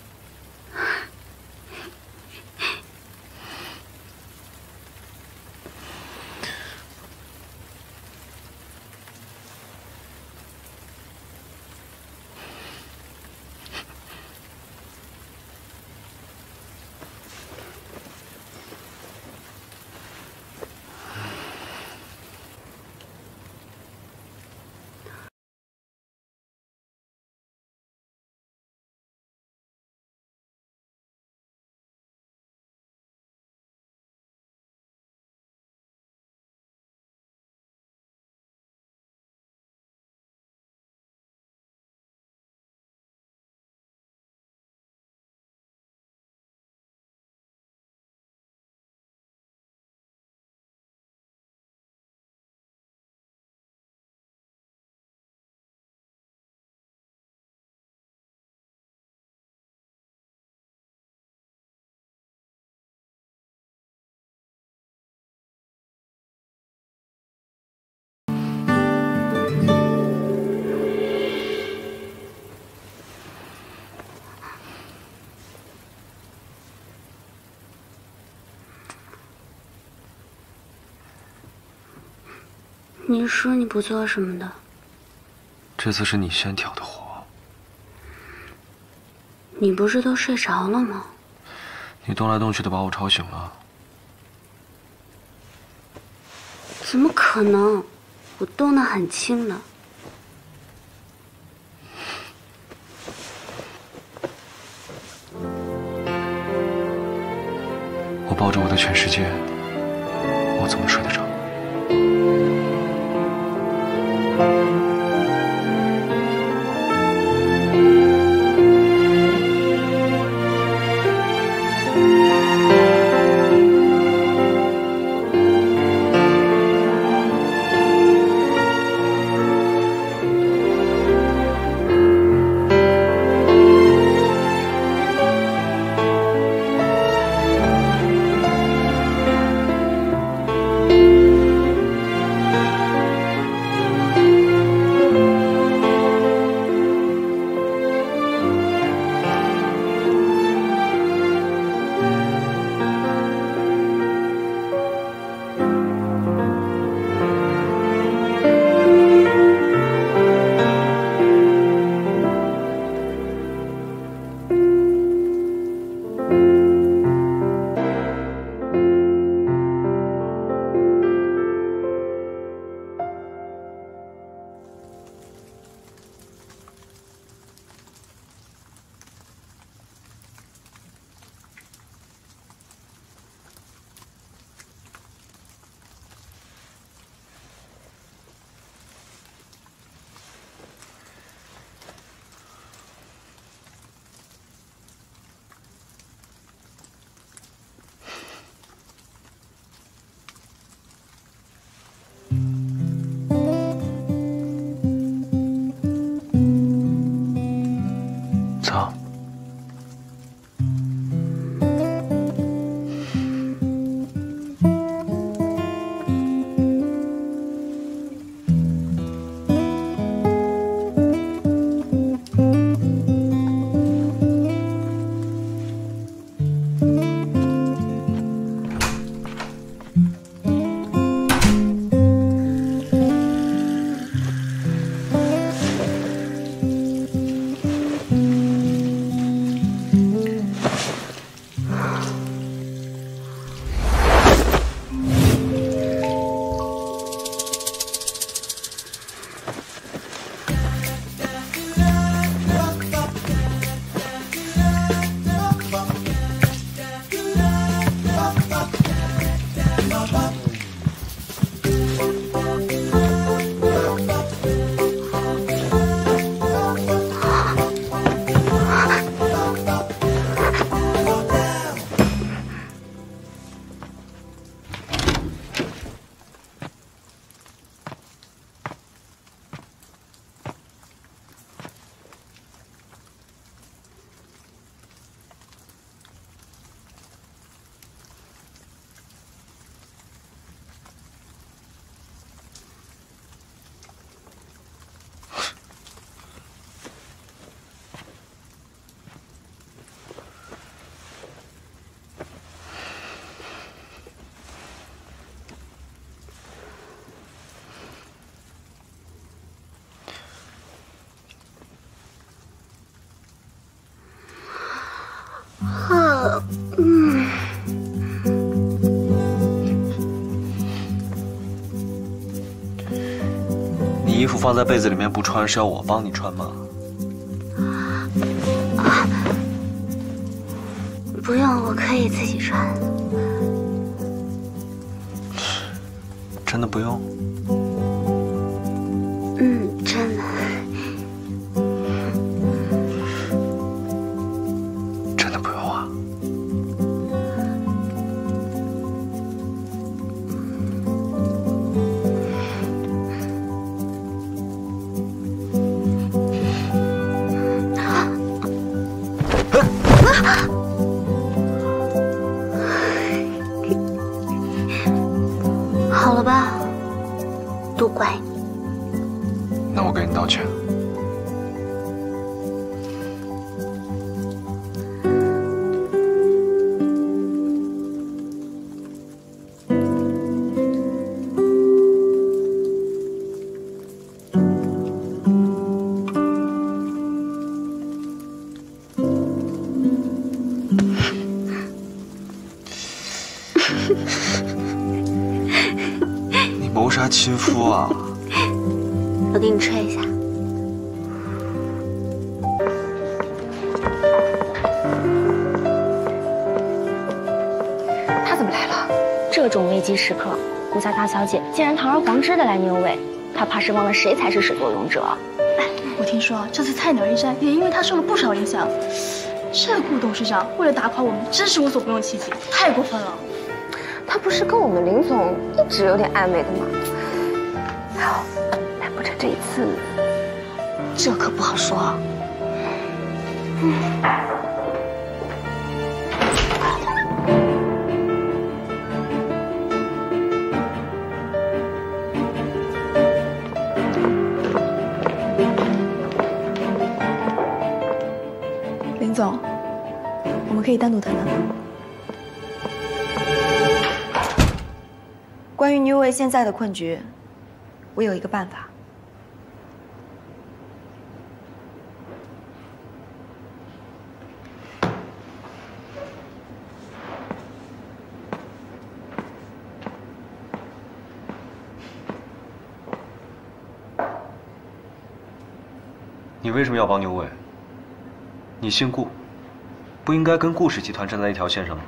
你说你不做什么的？这次是你先挑的火。你不是都睡着了吗？你动来动去的把我吵醒了。怎么可能？我动得很轻的。我抱着我的全世界，我怎么睡得着？ Thank you. 嗯。你衣服放在被子里面不穿，是要我帮你穿吗？啊，不用，我可以自己穿。真的不用？嗯，真的。 亲肤啊！我给你吹一下。他怎么来了？这种危机时刻，顾家大小姐竟然堂而皇之的来New Way，她怕是忘了谁才是始作俑者。哎，我听说这次菜鸟驿站也因为她受了不少影响。这顾董事长为了打垮我们，真是无所不用其极，太过分了。他不是跟我们林总一直有点暧昧的吗？ 好，难不成这一次，这可不好说啊。嗯。林总，我们可以单独谈谈吗？ 关于New Way现在的困局，我有一个办法。你为什么要帮New Way？你姓顾，不应该跟顾氏集团站在一条线上吗？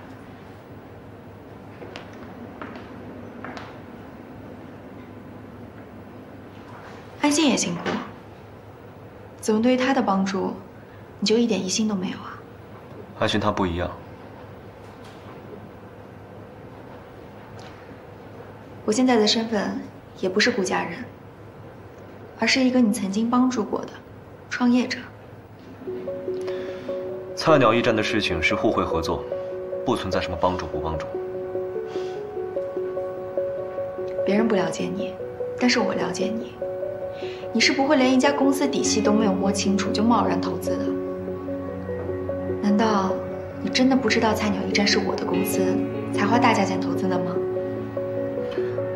安心也姓顾，怎么对于他的帮助，你就一点疑心都没有啊？安心他不一样。我现在的身份也不是顾家人，而是一个你曾经帮助过的创业者。菜鸟驿站的事情是互惠合作，不存在什么帮助不帮助。别人不了解你，但是我了解你。 你是不会连一家公司底细都没有摸清楚就贸然投资的。难道你真的不知道菜鸟驿站是我的公司，才花大价钱投资的吗？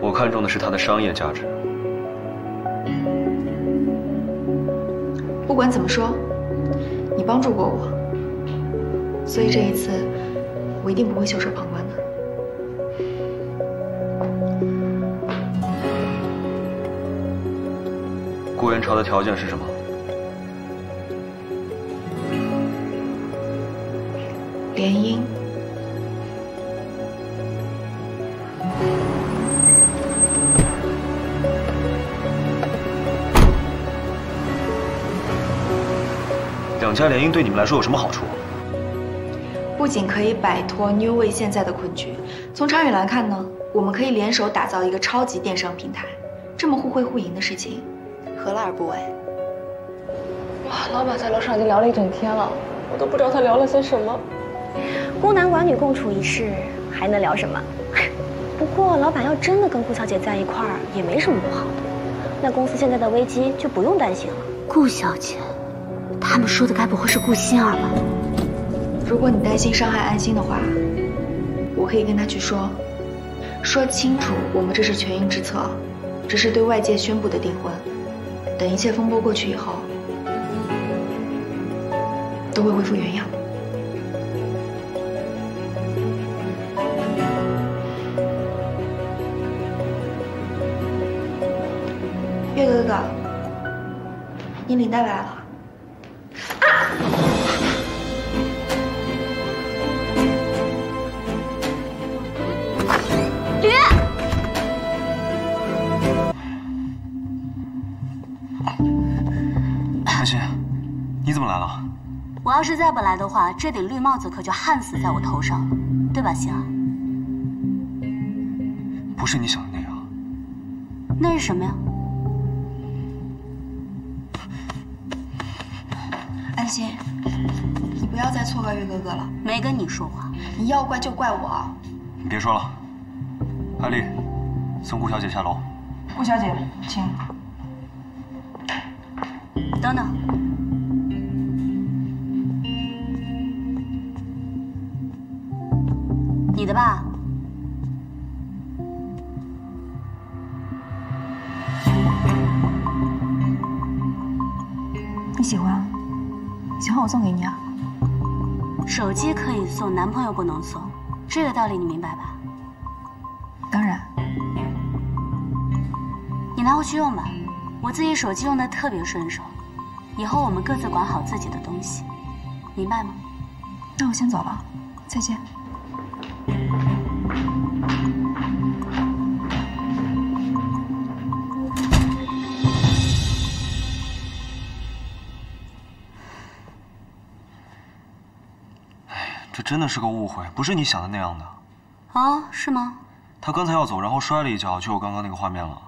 我看中的是它的商业价值。不管怎么说，你帮助过我，所以这一次我一定不会袖手旁观的。 顾元朝的条件是什么？联姻。两家联姻对你们来说有什么好处？不仅可以摆脱New Way现在的困局，从长远来看呢，我们可以联手打造一个超级电商平台，这么互惠互赢的事情。 何乐而不为？哇，老板在楼上已经聊了一整天了，我都不知道他聊了些什么。孤男寡女共处一室，还能聊什么？不过老板要真的跟顾小姐在一块儿，也没什么不好的。那公司现在的危机就不用担心了。顾小姐，他们说的该不会是顾心儿吧？如果你担心伤害安心的话，我可以跟他去说，说清楚我们这是权宜之策，只是对外界宣布的订婚。 等一切风波过去以后，都会恢复原样。你领带崴了。啊！驴。阿欣，你怎么来了？我要是再不来的话，这顶绿帽子可就焊死在我头上了，对吧，星儿？不是你想的那样。那是什么呀？ 安心，你不要再错怪岳哥哥了。没跟你说话，你要怪就怪我。你别说了，艾丽，送顾小姐下楼。顾小姐，请。等等，你的吧。 我送给你啊，手机可以送，男朋友不能送，这个道理你明白吧？当然，你拿回去用吧，我自己手机用的特别顺手。以后我们各自管好自己的东西，明白吗？那我先走了，再见。真的是个误会，不是你想的那样的。哦，是吗？他刚才要走，然后摔了一跤，就有刚刚那个画面了。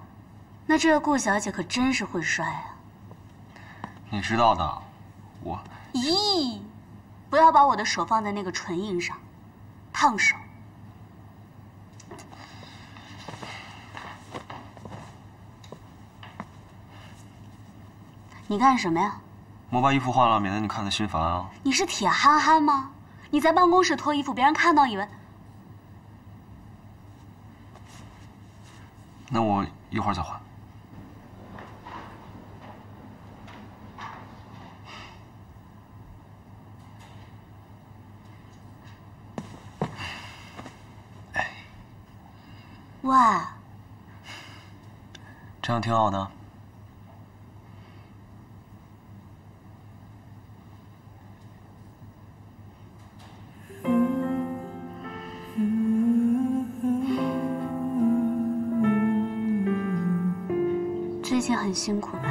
那这个顾小姐可真是会摔啊！你知道的，我……咦，不要把我的手放在那个唇印上，烫手。你干什么呀？我把衣服换了，免得你看得心烦啊。你是铁憨憨吗？ 你在办公室脱衣服，别人看到以为……那我一会儿再换。哎，喂，这样挺好的。 最近很辛苦吧？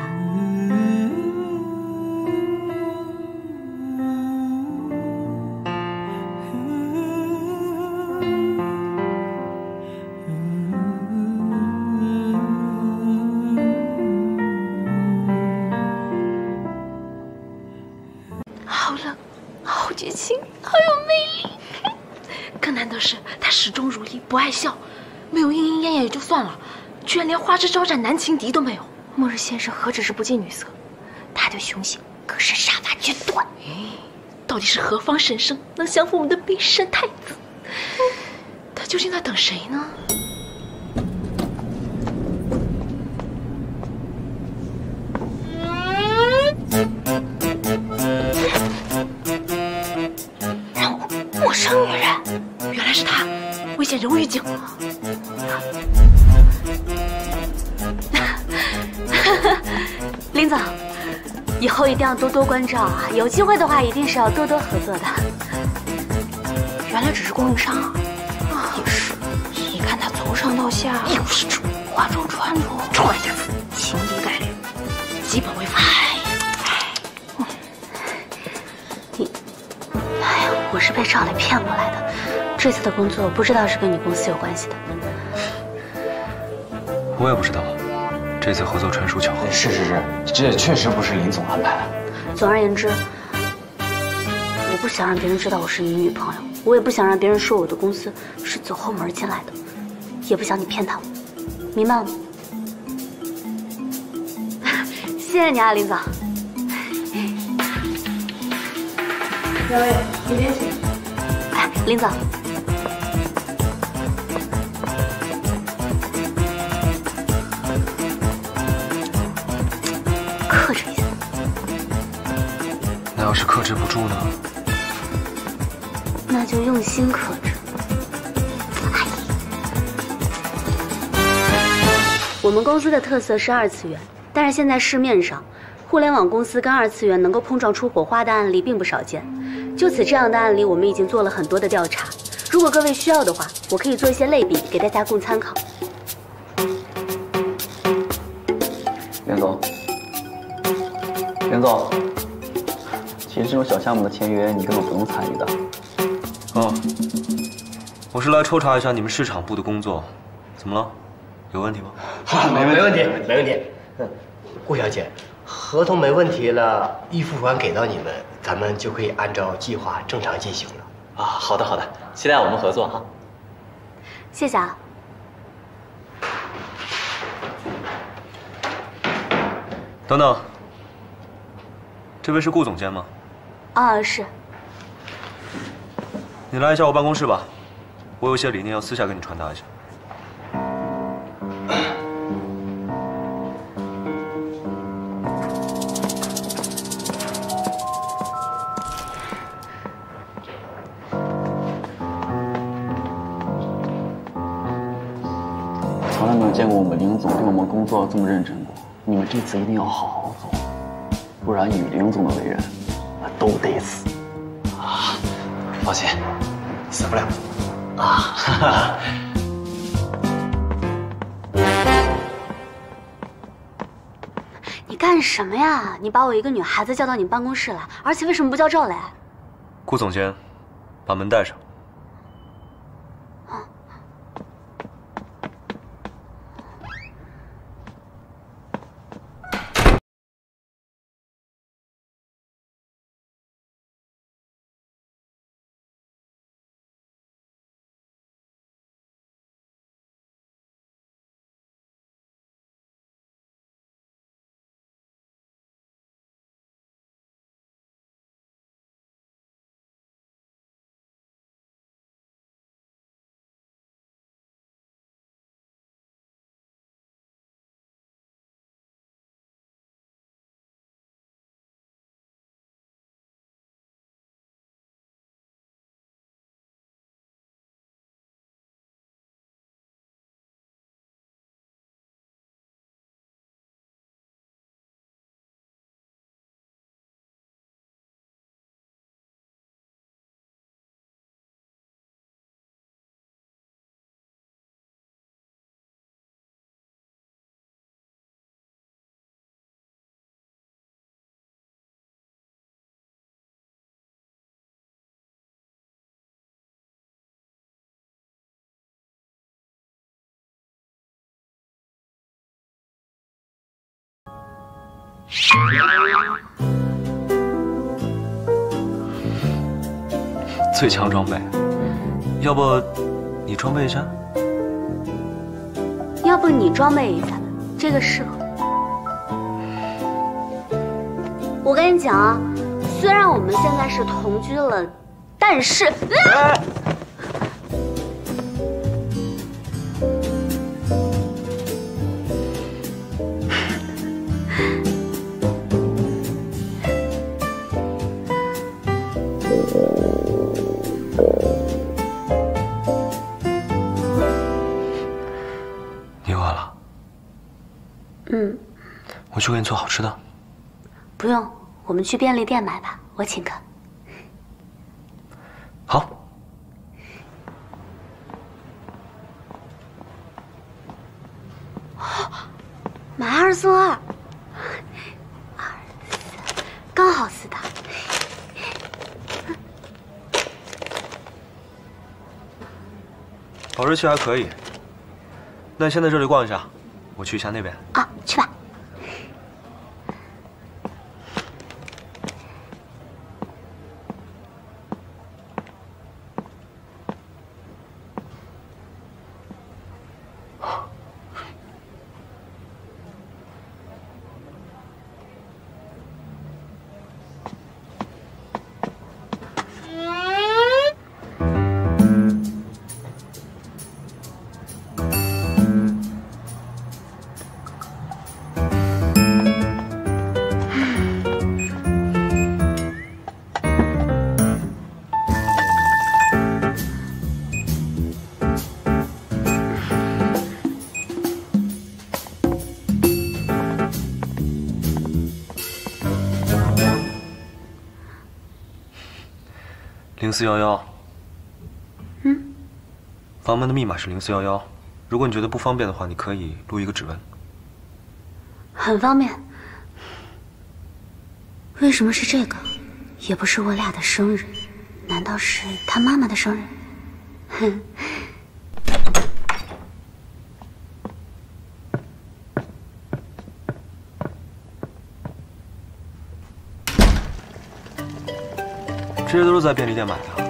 好冷，好绝情，好有魅力。更难的是，他始终如一，不爱笑，没有莺莺燕燕也就算了，居然连花枝招展男情敌都没有。 末日先生何止是不近女色，他对雄性更是杀伐决断。到底是何方神圣，能降服我们的冰山太子？他究竟在等谁呢？让我陌生女人，原来是他！危险人物预警。 林总，以后一定要多多关照，有机会的话一定是要多多合作的。原来只是供应商啊！也是，你看他从上到下一无是处，化妆穿着，臭败家子，情敌概率，基本违法。哎，你，哎呀，我是被赵磊骗过来的，这次的工作不知道是跟你公司有关系的。我也不知道。 这次合作纯属巧合。是是是，这确实不是林总安排的。总而言之，我不想让别人知道我是你女朋友，我也不想让别人说我的公司是走后门进来的，也不想你骗他们，明白吗？谢谢你啊，林总。各位，里面请。哎，林总。 要是克制不住呢，那就用心克制。我们公司的特色是二次元，但是现在市面上互联网公司跟二次元能够碰撞出火花的案例并不少见。就此这样的案例，我们已经做了很多的调查。如果各位需要的话，我可以做一些类比给大家供参考。袁总，袁总，其实这种小项目的签约你根本不用参与的。哦，我是来抽查一下你们市场部的工作，怎么了？ 有问题吗？好，没没问题，没问题。嗯，顾小姐，合同没问题了，预付款给到你们，咱们就可以按照计划正常进行了。啊，好的好的，期待我们合作哈。谢谢啊。等等，这位是顾总监吗？啊，是。你来一下我办公室吧，我有些理念要私下跟你传达一下。 从来没有见过我们林总对我们工作这么认真过，你们这次一定要好好做，不然以林总的为人，都得死。啊，抱歉，死不了。啊，哈哈。 干什么呀？你把我一个女孩子叫到你办公室来，而且为什么不叫赵雷？顾总监，把门带上。啊、最强装备，要不你装备一下？要不你装备一下，这个适合。我跟你讲啊，虽然我们现在是同居了，但是……啊 去给你做好吃的，不用，我们去便利店买吧，我请客。好。买二送二，二四，刚好四档。保质期还可以，那你先在这里逛一下，我去一下那边。啊，去吧。零四幺幺。嗯。房门的密码是零四幺幺。如果你觉得不方便的话，你可以录一个指纹。很方便。为什么是这个？也不是我俩的生日，难道是他妈妈的生日？哼。 这些都是在便利店买的。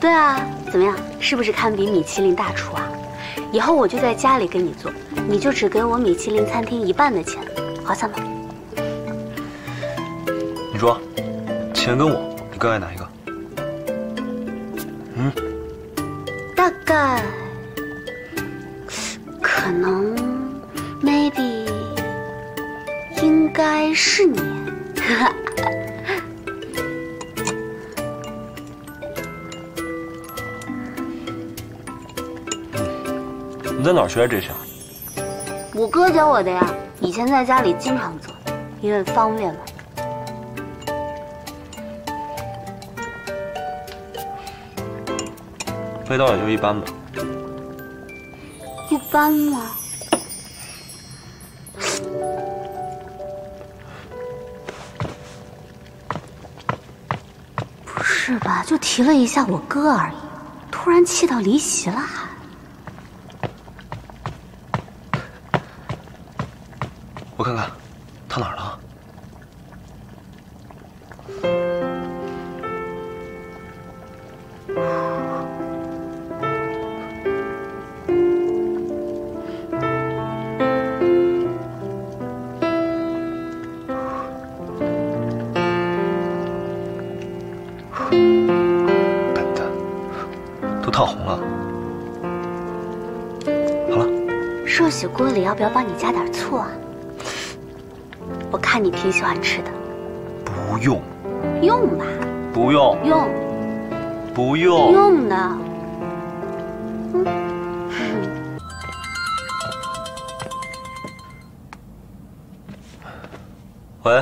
对啊，怎么样？是不是堪比米其林大厨啊？以后我就在家里给你做，你就只给我米其林餐厅一半的钱，划算吗？你说，钱跟我，你更爱哪一个？嗯，大概，可能 ，maybe， 应该是你。哈哈。 你在哪儿学这些？我哥教我的呀，以前在家里经常做，因为方便嘛。味道也就一般吧。一般吗？不是吧？就提了一下我哥而已，突然气到离席了。 我看看，他哪儿了？笨蛋，都烫红了。好了，寿喜锅里要不要帮你加点醋啊？ 我看你挺喜欢吃的，不用，用吧，不用，用，不用，用呢。嗯，喂，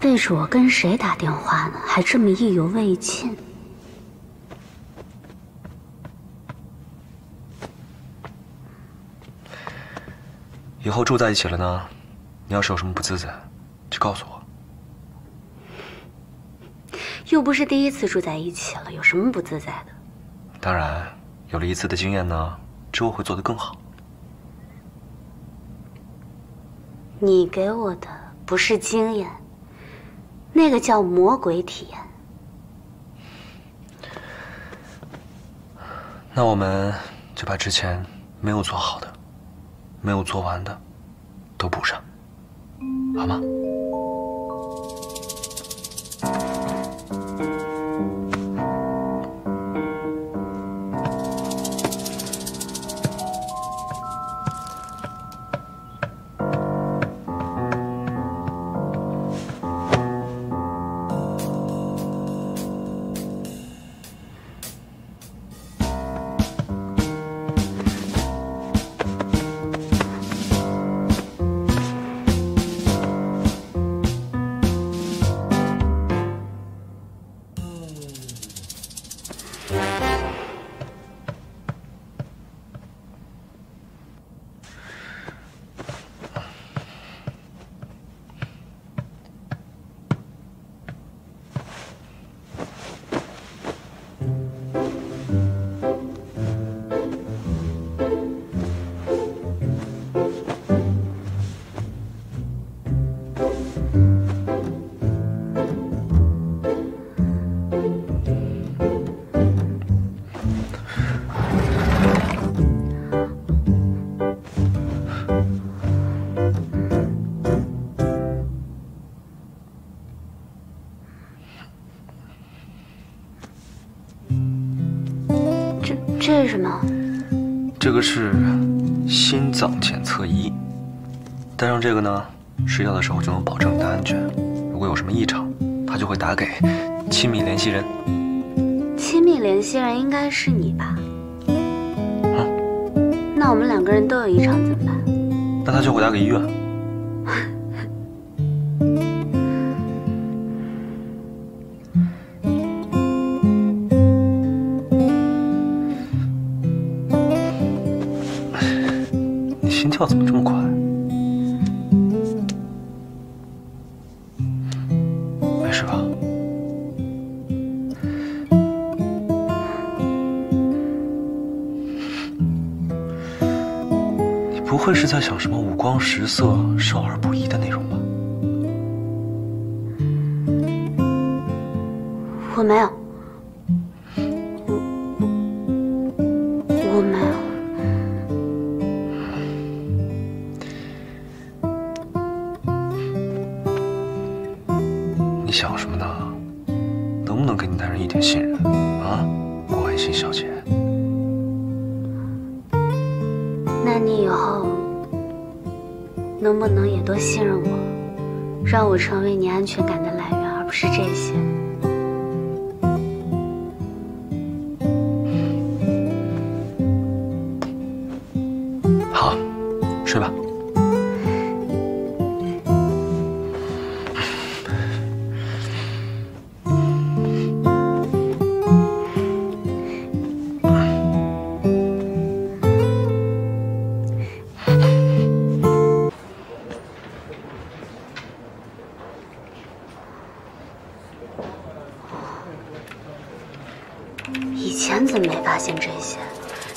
对着我跟谁打电话呢？还这么意犹未尽。以后住在一起了呢，你要是有什么不自在，就告诉我。又不是第一次住在一起了，有什么不自在的？当然，有了一次的经验呢，之后会做得更好。你给我的不是经验。 那个叫魔鬼体验。那我们就把之前没有做好的、没有做完的都补上，好吗？这个是心脏检测仪，戴上这个呢，睡觉的时候就能保证你的安全。如果有什么异常，它就会打给亲密联系人。亲密联系人应该是你吧？嗯。那我们两个人都有异常怎么办？那他就会打给医院。 跳怎么这么快？没事吧？你不会是在想什么五光十色、少儿不宜的内容吧？我没有。 你想什么呢？能不能给你男人一点信任啊，郭婉欣小姐？那你以后能不能也多信任我，让我成为你安全感的来源，而不是这些？好，睡吧。 以前怎么没发现这些？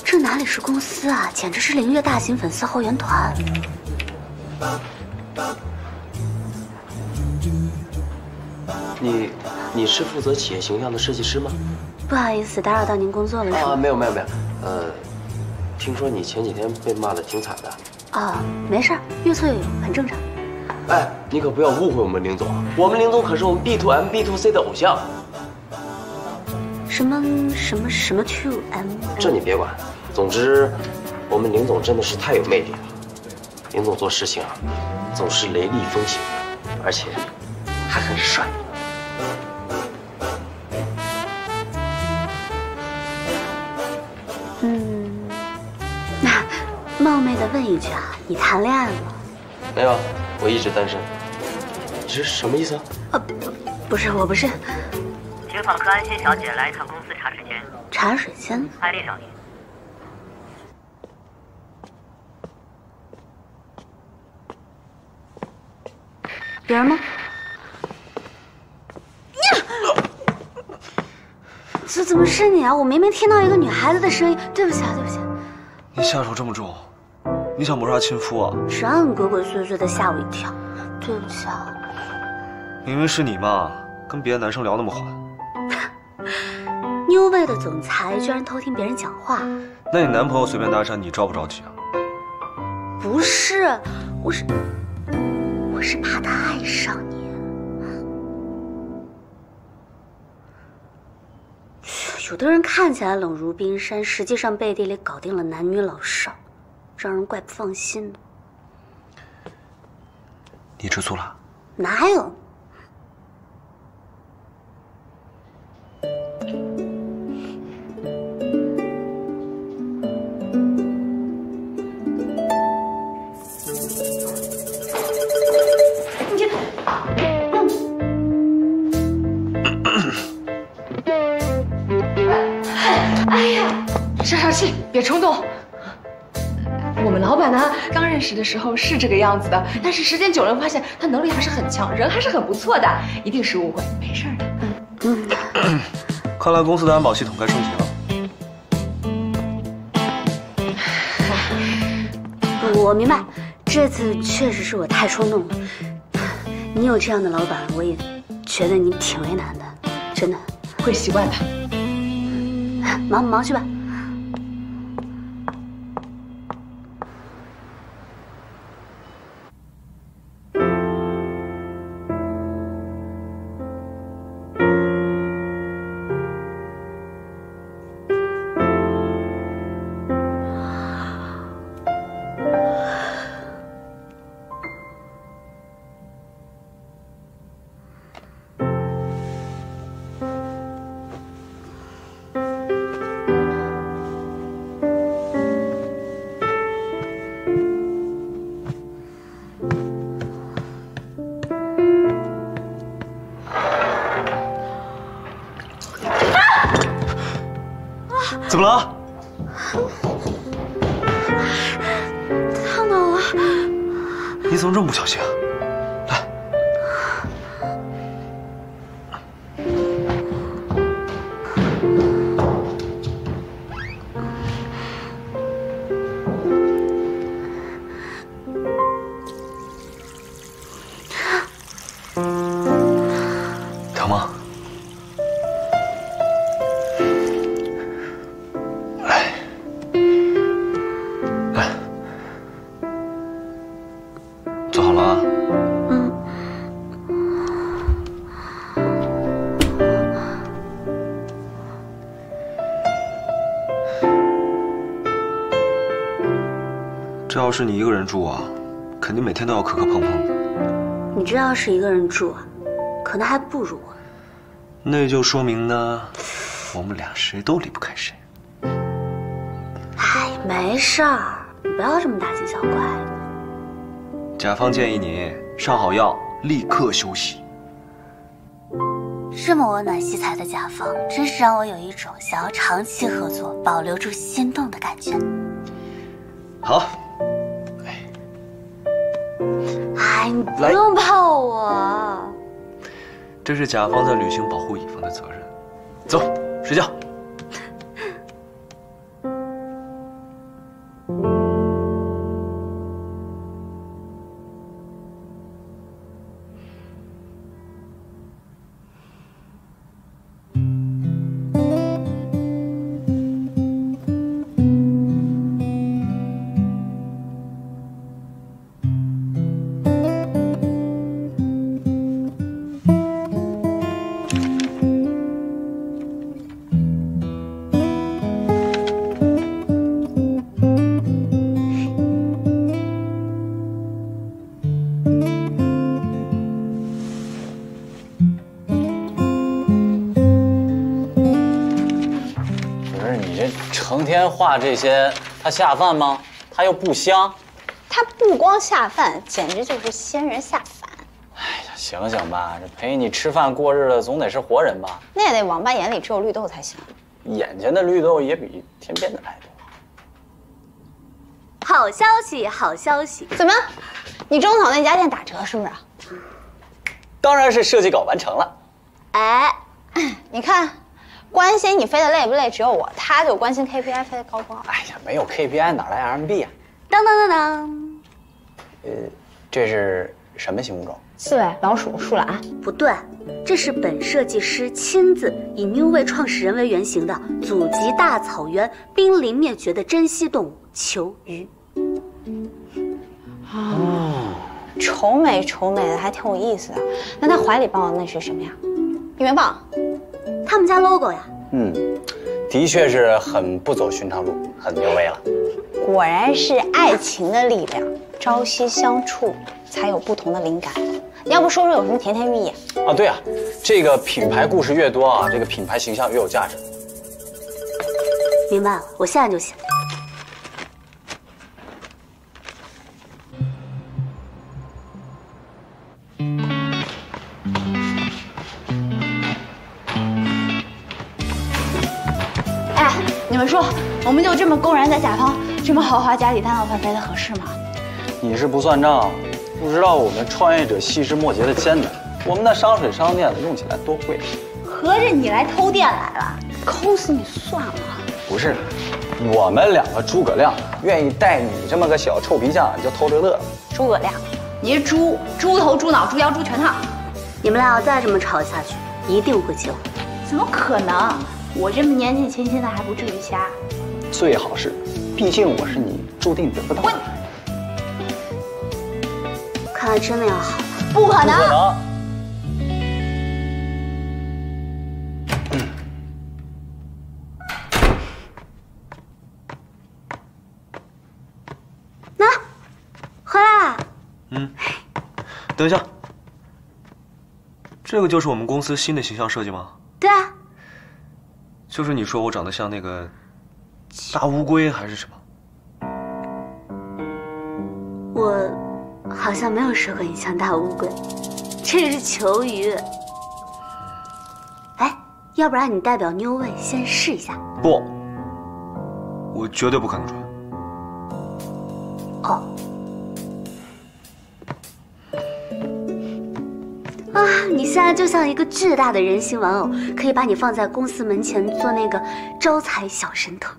这哪里是公司啊，简直是凌月大型粉丝后援团！你，你是负责企业形象的设计师吗？不好意思，打扰到您工作了。啊，没有没有没有，呃，听说你前几天被骂的挺惨的。哦，没事儿，越挫越勇，很正常。哎，你可不要误会我们林总，我们林总可是我们 B to M B to C 的偶像。 什么什么什么 to M？ 这你别管。总之，我们林总真的是太有魅力了。林总做事情啊，总是雷厉风行，而且还很帅。嗯，那冒昧的问一句啊，你谈恋爱了吗？没有，我一直单身。你是什么意思啊？呃、啊，不是，我不是。 请访客安心小姐来一趟公司茶水间。茶水间？艾丽找您。有人吗？这怎么是你啊？我明明听到一个女孩子的声音。对不起啊，对不起。你下手这么重，你想谋杀亲夫啊？谁让你鬼鬼祟祟的吓我一跳？对不起啊。明明是你嘛，跟别的男生聊那么欢。 New Way 的总裁居然偷听别人讲话，那你男朋友随便搭讪你着不着急啊？不是，我是我是怕他爱上你。有的人看起来冷如冰山，实际上背地里搞定了男女老少，让人怪不放心的。你吃醋了？哪有？ 别冲动，我们老板呢，刚认识的时候是这个样子的，但是时间久了，发现他能力还是很强，人还是很不错的，一定是误会，没事的。嗯嗯，看来公司的安保系统该升级了。我明白，这次确实是我太冲动了。你有这样的老板，我也觉得你挺为难的，真的。会习惯的。忙忙去吧。么了？烫到了！你怎么这么不小心啊？来，疼吗？ 这要是你一个人住啊，肯定每天都要磕磕碰碰的。你这要是一个人住，可能还不如我。那就说明呢，我们俩谁都离不开谁。哎，没事儿，你不要这么大惊小怪。甲方建议你上好药，立刻休息。这么温暖惜才的甲方，真是让我有一种想要长期合作、保留住心动的感觉。好。 哎，你不用怕我。这是甲方在履行保护乙方的责任。走，睡觉。成天画这些，他下饭吗？他又不香。他不光下饭，简直就是仙人下凡。哎呀，醒醒吧，这陪你吃饭过日子总得是活人吧？那也得王八眼里只有绿豆才行。眼前的绿豆也比天边的来得多。好消息，好消息！怎么，你中草那家店打折是不是？当然是设计稿完成了。哎，你看。 关心你飞得累不累只有我，他就关心 K P I 飞得高不高。哎呀，没有 K P I 哪来 R M B 啊？当当当当。呃，这是什么形物种？刺猬、老鼠、树懒？不对，这是本设计师亲自以 New Way 创始人为原型的祖籍大草原濒临灭绝的珍稀动物球鱼。哦，丑美丑美的，还挺有意思的。那他怀里抱的那是什么呀？你没抱？ 他们家 logo 呀，嗯，的确是很不走寻常路，很牛味了。果然是爱情的力量，朝夕相处才有不同的灵感。你要不说说有什么甜甜寓意啊？对啊，这个品牌故事越多啊，这个品牌形象越有价值。明白了，我现在就写。 你们说，我们就这么公然在甲方这么豪华家里大闹饭飞的合适吗？你是不算账，不知道我们创业者细枝末节的艰难。我们那商水商店的用起来多贵。合着你来偷电来了，抠死你算了。不是，我们两个诸葛亮愿意带你这么个小臭皮匠就偷着乐。诸葛亮，你是猪，猪头、猪脑、猪腰、猪全套。你们俩要再这么吵下去，一定会结婚。怎么可能？ 我这么年纪轻轻的还不至于瞎，最好是，毕竟我是你注定得不到。看来真的要好了，不可能。不可能。那，回来啦。嗯，等一下，这个就是我们公司新的形象设计吗？对啊。 就是你说我长得像那个大乌龟还是什么？我好像没有说过你像大乌龟，这是球鱼。哎，要不然你代表New Way先试一下？不，我绝对不可能穿。哦。啊，你现在就像一个巨大的人形玩偶，可以把你放在公司门前做那个招财小神童。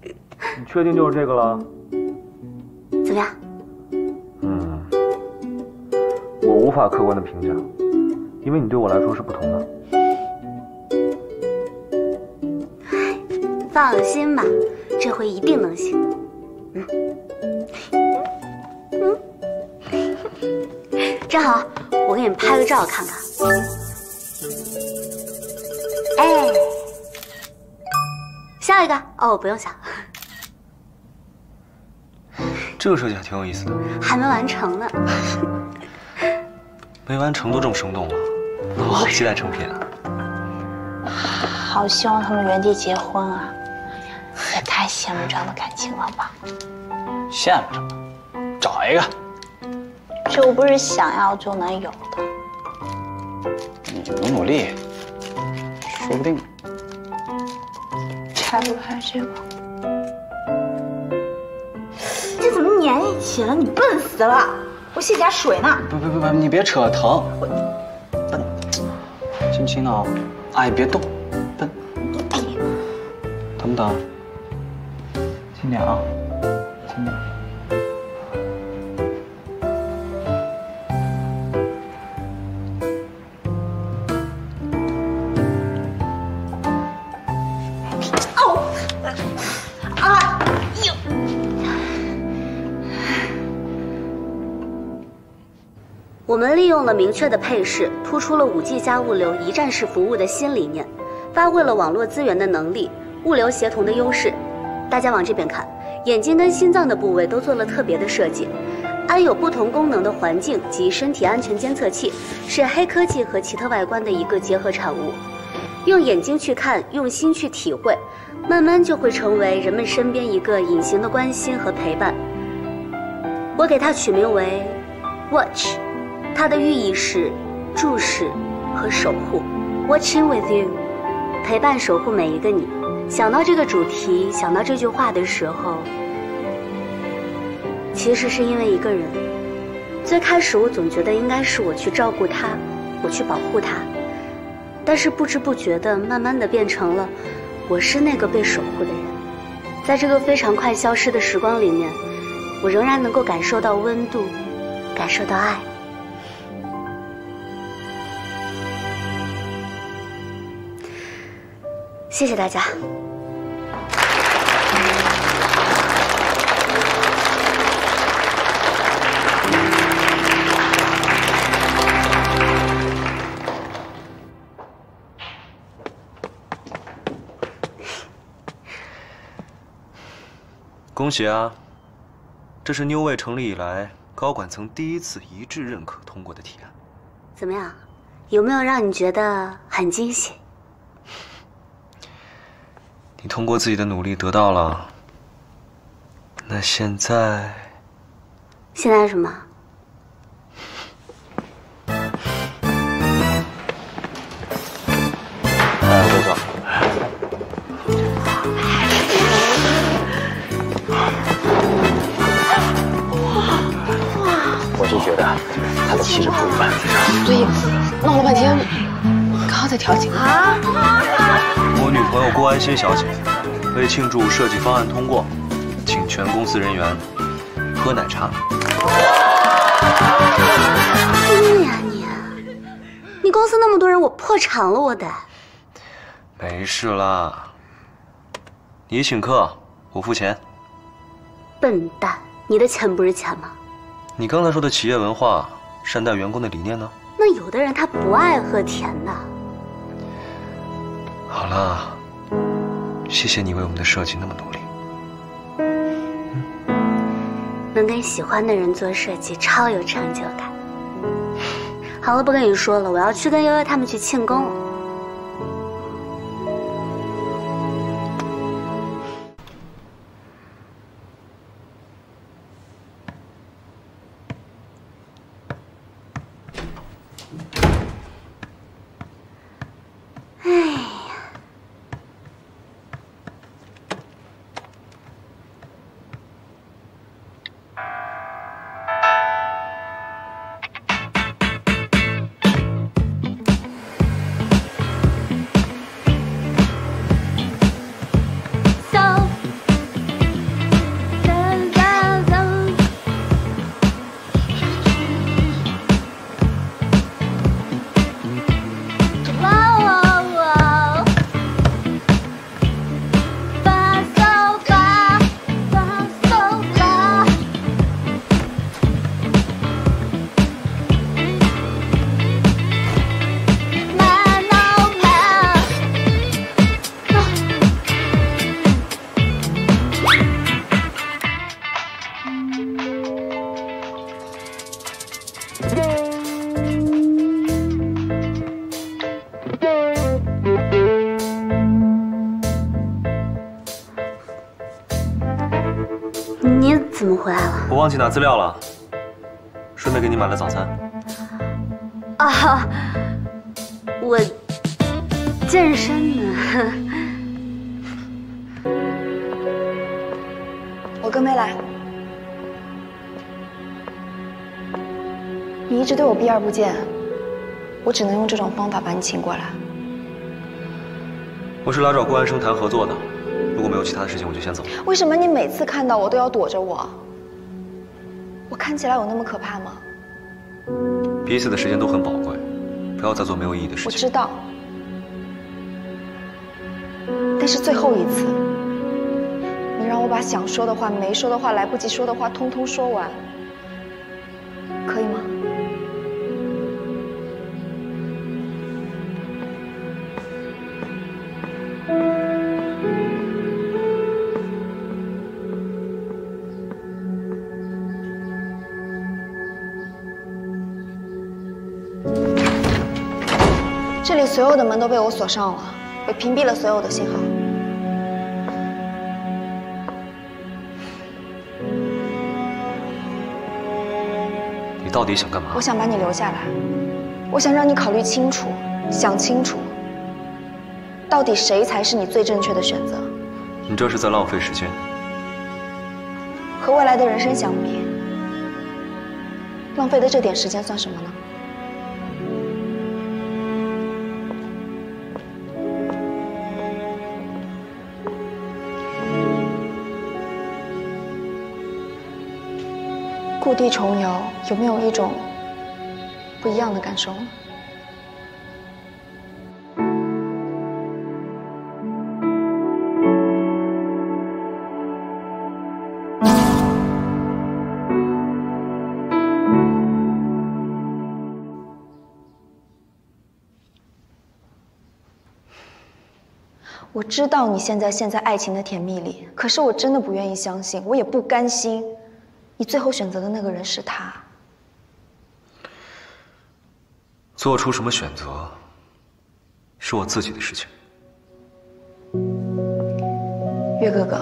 你确定就是这个了？怎么样？嗯，我无法客观的评价，因为你对我来说是不同的。 放心吧，这回一定能行。嗯，嗯，正好我给你拍个照看看。哎，笑一个哦，不用笑。这个设计还挺有意思的。还没完成呢。没完成都这么生动了，那我好期待成品啊！好希望他们原地结婚啊！ 也太羡慕这样的感情了吧！羡慕什么？找一个，这又不是想要就能有的。你努努力，说不定。还不拍这个？这怎么粘一起了？你笨死了！我卸甲水呢。不不不不，你别扯，疼。我笨，轻轻的，阿姨别动，笨。疼不疼？ 轻点啊，轻点。哦，啊呦！我们利用了明确的配饰，突出了五 G 加物流一站式服务的新理念，发挥了网络资源的能力、物流协同的优势。 大家往这边看，眼睛跟心脏的部位都做了特别的设计，安有不同功能的环境及身体安全监测器，是黑科技和奇特外观的一个结合产物。用眼睛去看，用心去体会，慢慢就会成为人们身边一个隐形的关心和陪伴。我给它取名为 Watch， 它的寓意是注视和守护。Watching with you， 陪伴守护每一个你。 想到这个主题，想到这句话的时候，其实是因为一个人。最开始我总觉得应该是我去照顾他，我去保护他，但是不知不觉的，慢慢的变成了我是那个被守护的人。在这个非常快消失的时光里面，我仍然能够感受到温度，感受到爱。 谢谢大家。恭喜啊！这是 New Way 成立以来高管层第一次一致认可通过的提案。怎么样？有没有让你觉得很惊喜？ 你通过自己的努力得到了，那现在？现在什么？来，坐坐。我就觉得他的气质不一般。对，闹了半天，刚刚在调情啊。 我女朋友郭安心小姐为庆祝设计方案通过，请全公司人员喝奶茶。对呀你，你公司那么多人，我破产了，我得。没事啦，你请客，我付钱。笨蛋，你的钱不是钱吗？你刚才说的企业文化、善待员工的理念呢？那有的人他不爱喝甜的。 好了，谢谢你为我们的设计那么努力。能跟喜欢的人做设计，超有成就感。好了，不跟你说了，我要去跟悠悠他们去庆功了。我忘记拿资料了，顺便给你买了早餐。啊，我健身呢，我跟没来。你一直对我避而不见，我只能用这种方法把你请过来。我是来找顾安生谈合作的。 如果没有其他的事情，我就先走。为什么你每次看到我都要躲着我？我看起来有那么可怕吗？彼此的时间都很宝贵，不要再做没有意义的事情。我知道，但是最后一次，你让我把想说的话、没说的话、来不及说的话，通通说完，可以吗？ 这里所有的门都被我锁上了，也屏蔽了所有的信号。你到底想干嘛？我想把你留下来，我想让你考虑清楚，想清楚，到底谁才是你最正确的选择。你这是在浪费时间。和未来的人生相比，浪费的这点时间算什么呢？ 故地重游，有没有一种不一样的感受呢？ 我知道你现在陷在爱情的甜蜜里，可是我真的不愿意相信，我也不甘心。 你最后选择的那个人是他。做出什么选择，是我自己的事情。岳哥哥，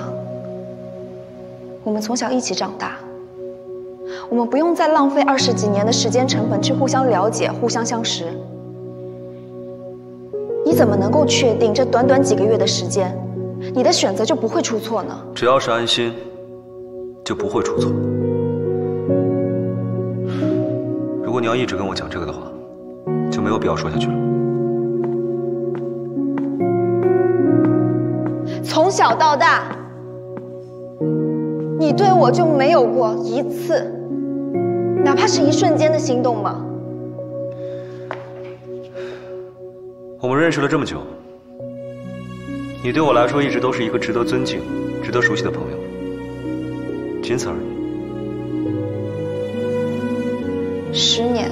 我们从小一起长大，我们不用再浪费二十几年的时间成本去互相了解、互相相识。你怎么能够确定这短短几个月的时间，你的选择就不会出错呢？只要是安心，就不会出错。 如果你要一直跟我讲这个的话，就没有必要说下去了。从小到大，你对我就没有过一次，哪怕是一瞬间的心动吗？我们认识了这么久，你对我来说一直都是一个值得尊敬、值得熟悉的朋友，仅此而已。 十年，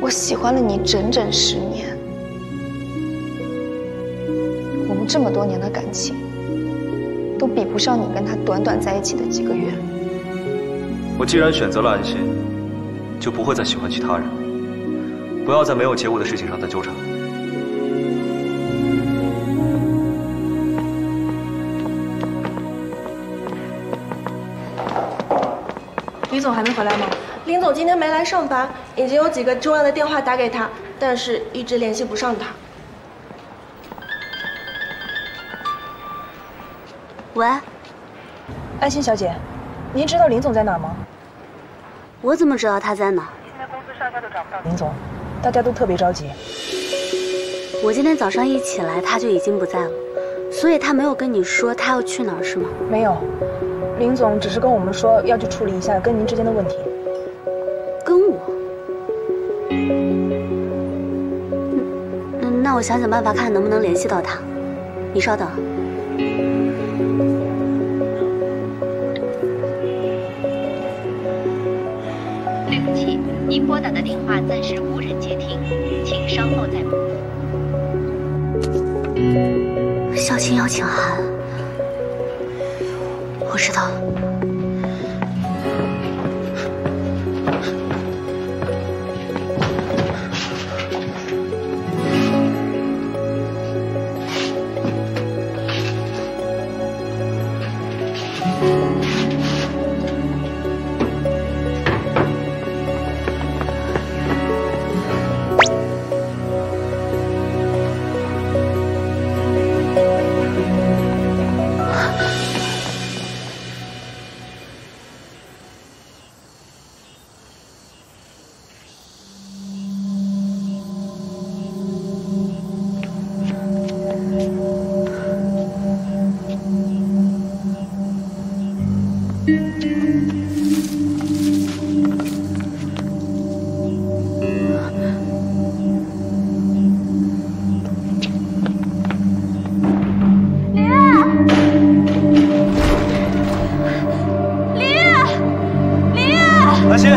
我喜欢了你整整十年。我们这么多年的感情，都比不上你跟他短短在一起的几个月。我既然选择了安心，就不会再喜欢其他人。不要在没有结果的事情上再纠缠。李总还没回来吗？林总今天没来上班，已经有几个重要的电话打给他，但是一直联系不上他。喂，安心小姐，您知道林总在哪吗？我怎么知道他在哪？今天公司上下都找不到林总，大家都特别着急。我今天早上一起来，他就已经不在了，所以他没有跟你说他要去哪儿是吗？没有。 林总只是跟我们说要去处理一下跟您之间的问题。跟我？嗯，那我想想办法，看能不能联系到他。你稍等。对不起，您拨打的电话暂时无人接听，请稍后再拨。孝亲邀请函。 我知道了。阿心，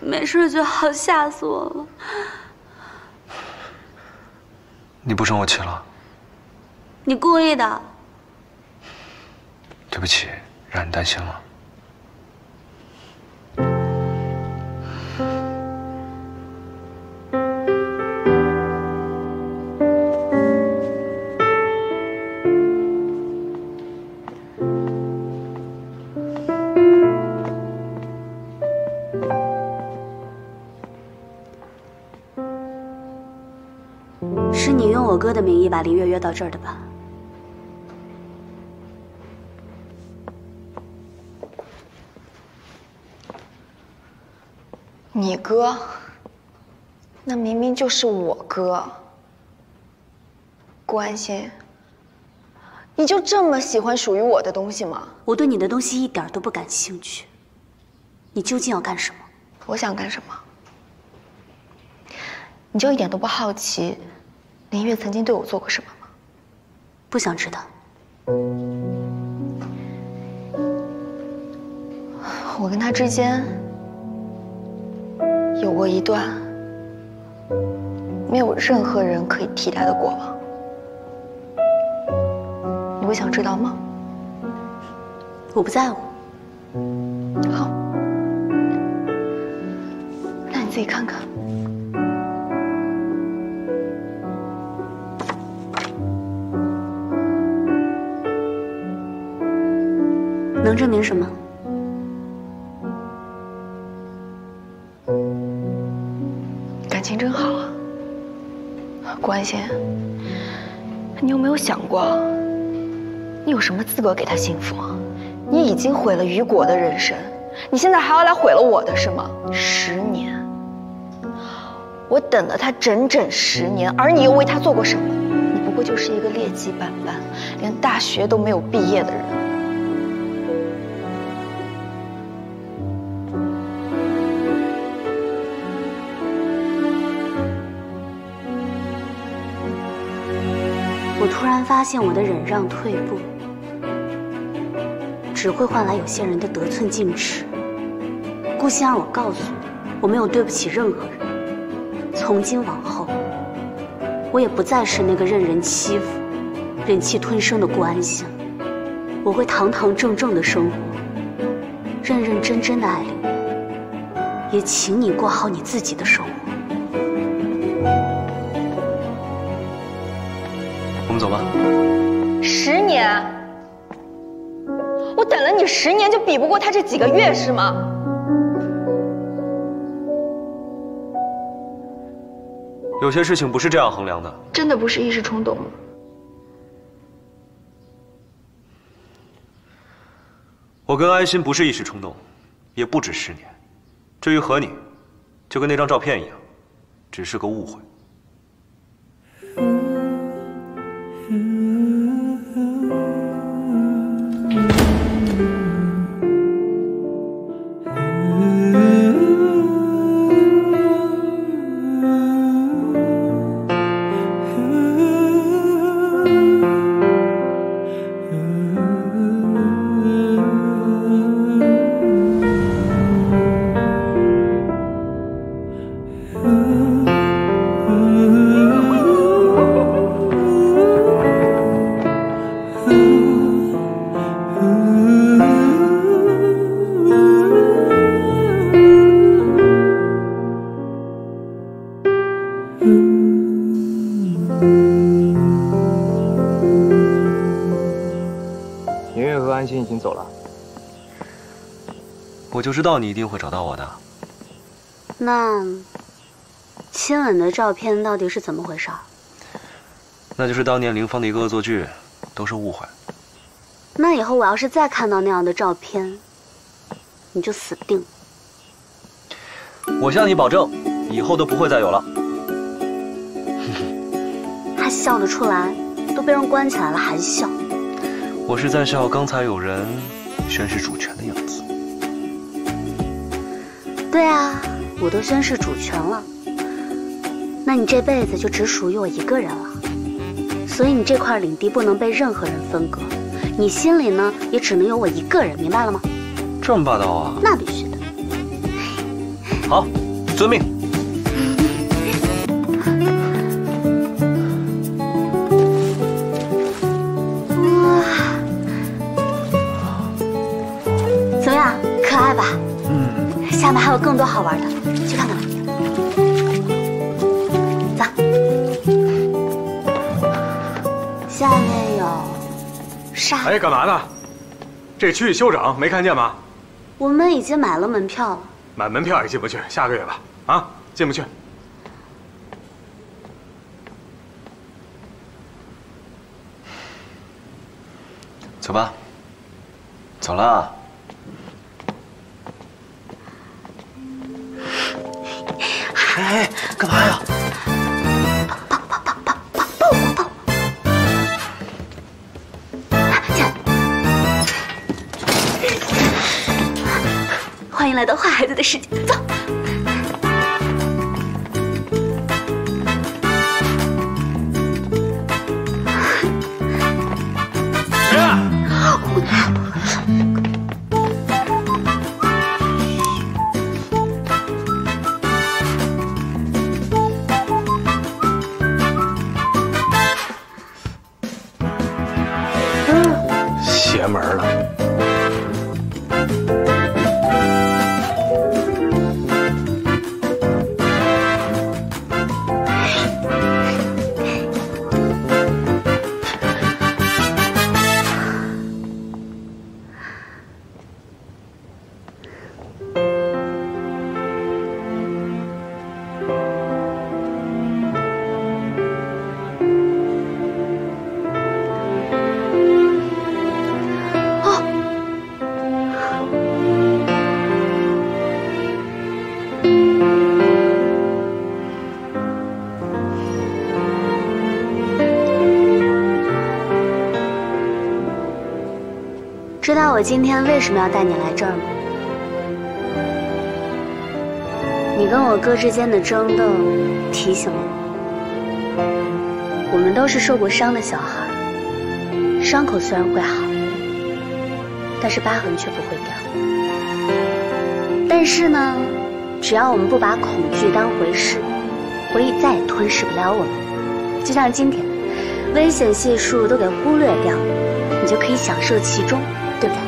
没事就好，吓死我了！你不生我气了？你故意的。对不起，让你担心了。 哥的名义把林月约到这儿的吧？你哥？那明明就是我哥。顾安心，你就这么喜欢属于我的东西吗？我对你的东西一点都不感兴趣。你究竟要干什么？我想干什么？你就一点都不好奇？ 林月曾经对我做过什么吗？不想知道。我跟他之间有过一段没有任何人可以替代的过往，你不想知道吗？我不在乎。好，那你自己看看。 能证明什么？感情真好啊，顾安心，你有没有想过，你有什么资格给他幸福啊？你已经毁了于果的人生，你现在还要来毁了我的是吗？十年，我等了他整整十年，而你又为他做过什么？你不过就是一个劣迹斑斑，连大学都没有毕业的人。 突然发现我的忍让退步，只会换来有些人的得寸进尺。顾心让我告诉你，我没有对不起任何人。从今往后，我也不再是那个任人欺负、忍气吞声的顾安心，我会堂堂正正的生活，认认真真的爱林月，也请你过好你自己的生活。 我们走吧。十年，我等了你十年，就比不过他这几个月是吗？有些事情不是这样衡量的。真的不是一时冲动吗？我跟安心不是一时冲动，也不止十年。至于和你，就跟那张照片一样，只是个误会。 我知道你一定会找到我的。那亲吻的照片到底是怎么回事？那就是当年林芳的一个恶作剧，都是误会。那以后我要是再看到那样的照片，你就死定了。我向你保证，以后都不会再有了。还笑得出来？都被人关起来了还笑？我是在笑刚才有人宣誓主权的样子。 对啊，我都宣誓主权了。那那你这辈子就只属于我一个人了。所以你这块领地不能被任何人分割，你心里呢也只能有我一个人，明白了吗？这么霸道啊？那必须的。好，遵命。 下面还有更多好玩的，去看看吧。走，下面有沙。哎，干嘛呢？这区域休整，没看见吗？我们已经买了门票了。买门票也进不去，下个月吧。啊，进不去。走吧。走了。 哎，干嘛呀？抱抱抱抱抱抱抱抱！欢迎来到坏孩子的世界，走。谁啊？我。 邪门了！知道我今天为什么要带你来这儿吗？你跟我哥之间的争斗提醒了我，我们都是受过伤的小孩，伤口虽然会好，但是疤痕却不会掉。但是呢，只要我们不把恐惧当回事，回忆再也吞噬不了我们。就像今天，危险系数都给忽略掉，你就可以享受其中。 对不对？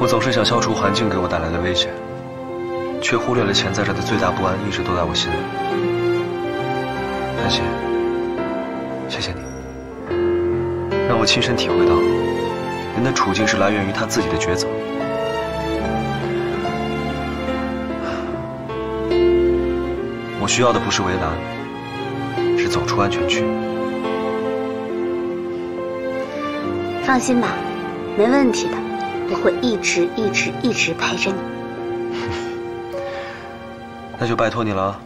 我总是想消除环境给我带来的危险，却忽略了潜在着的最大不安一直都在我心里。安心，谢谢你，让我亲身体会到，人的处境是来源于他自己的抉择。 我需要的不是为难，是走出安全区。放心吧，没问题的，我会一直一直一直陪着你。那就拜托你了啊。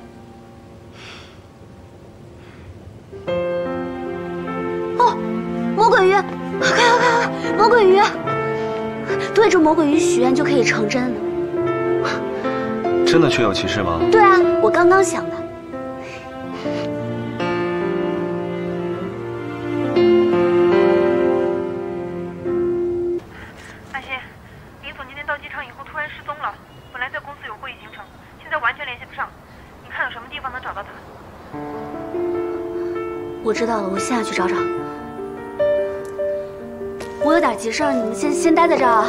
哦，魔鬼鱼，快快快快，魔鬼鱼！对着魔鬼鱼许愿就可以成真了。 真的确有其事吗？对啊，我刚刚想的。安心，林总今天到机场以后突然失踪了，本来在公司有会议行程，现在完全联系不上。你看有什么地方能找到他？我知道了，我现在去找找。我有点急事儿，你们先先待在这儿啊。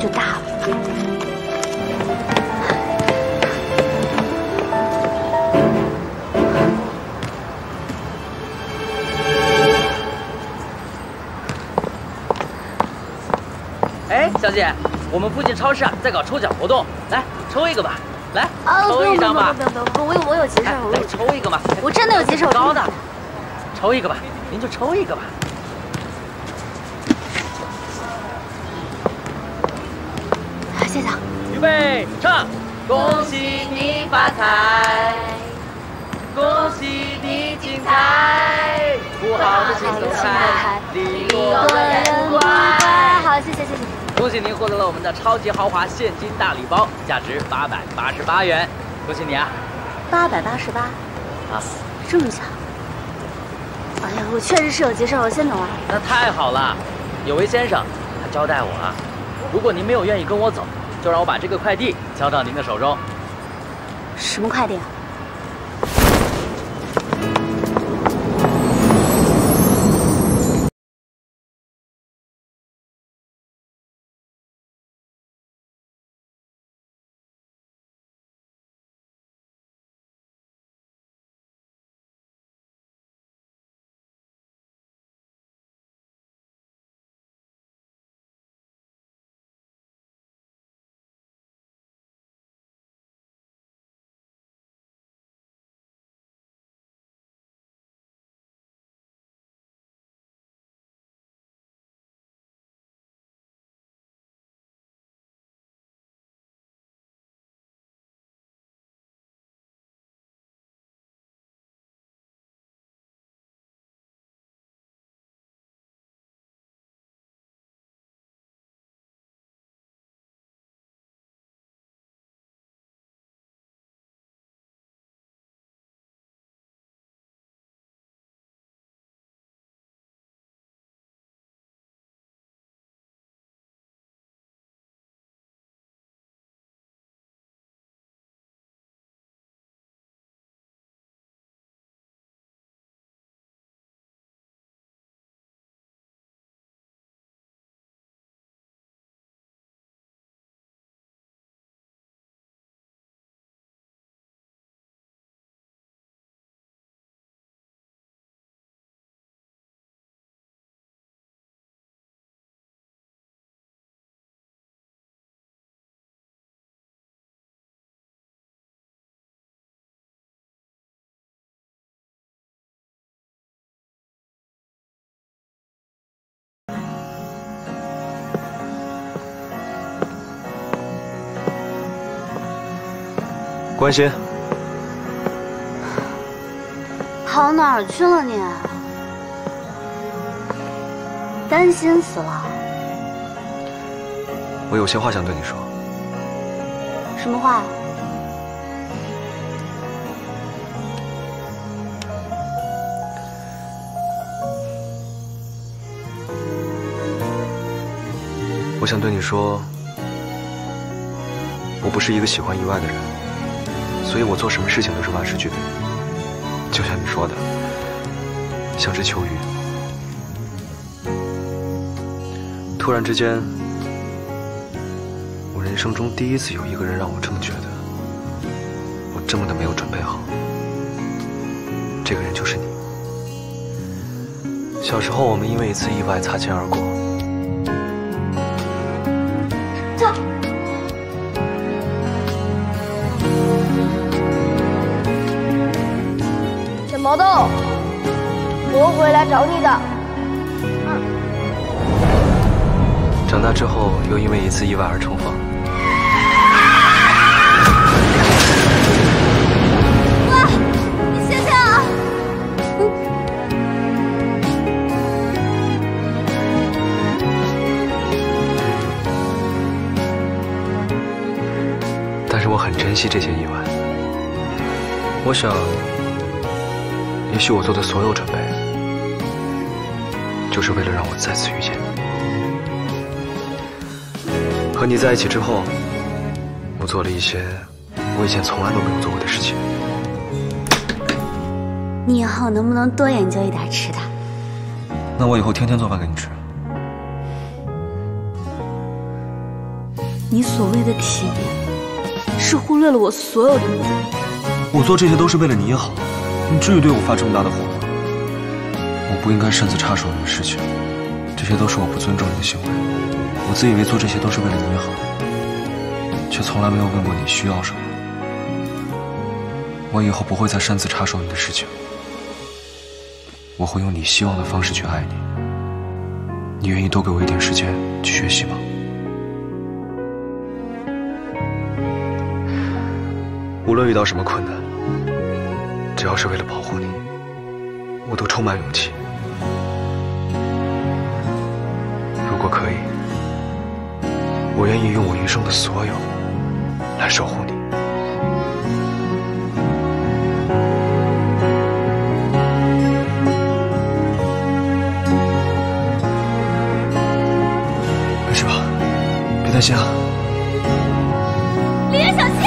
就大了。小姐，我们附近超市啊在搞抽奖活动，来抽一个吧，来抽一张吧。不不不不，我有我有急事，我抽一个吧。我真的有急事，高的，抽一个吧，您就抽一个吧。 谢谢。预备，唱！恭喜你发财，恭喜你精彩，不好的心都开，利落人乖。好，谢谢谢谢。恭喜您获得了我们的超级豪华现金大礼包，价值八百八十八元。恭喜你啊！八百八十八。啊，这么巧。哎呀，我确实是有急事，我先走了。那太好了，有位先生他交代我啊。 如果您没有愿意跟我走，就让我把这个快递交到您的手中。什么快递啊？关心，跑哪儿去了你？担心死了。我有些话想对你说。什么话？我想对你说，我不是一个喜欢意外的人。 所以我做什么事情都是万事俱备，就像你说的，像只秋鱼。突然之间，我人生中第一次有一个人让我这么觉得，我这么的没有准备好。这个人就是你。小时候我们因为一次意外擦肩而过。 毛豆，我会来找你的。嗯。长大之后，又因为一次意外而重逢。哇，你醒醒啊！嗯、但是我很珍惜这些意外。我想。 也许我做的所有准备，就是为了让我再次遇见你。和你在一起之后，我做了一些我以前从来都没有做过的事情。你以后能不能多研究一点吃的？那我以后天天做饭给你吃。你所谓的体面，是忽略了我所有的努力。我做这些都是为了你好。 你至于对我发这么大的火吗？我不应该擅自插手你的事情。这些都是我不尊重你的行为。我自以为做这些都是为了你好，却从来没有问过你需要什么。我以后不会再擅自插手你的事情，我会用你希望的方式去爱你。你愿意多给我一点时间去学习吗？无论遇到什么困难，只要是为了保护你，我都充满勇气。如果可以，我愿意用我余生的所有来守护你。没事吧？别担心啊。李渊，小心！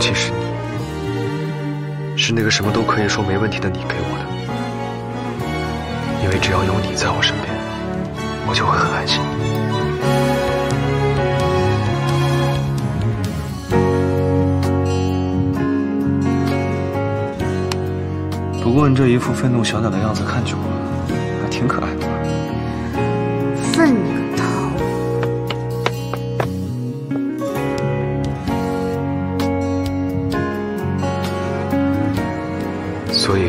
其实你是那个什么都可以说没问题的你给我的，因为只要有你在我身边，我就会很安心。不过你这一副愤怒小鸟的样子看久了，还挺可爱的。愤怒。 所以，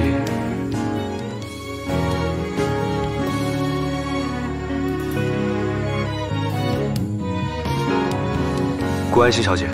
顾安心小姐。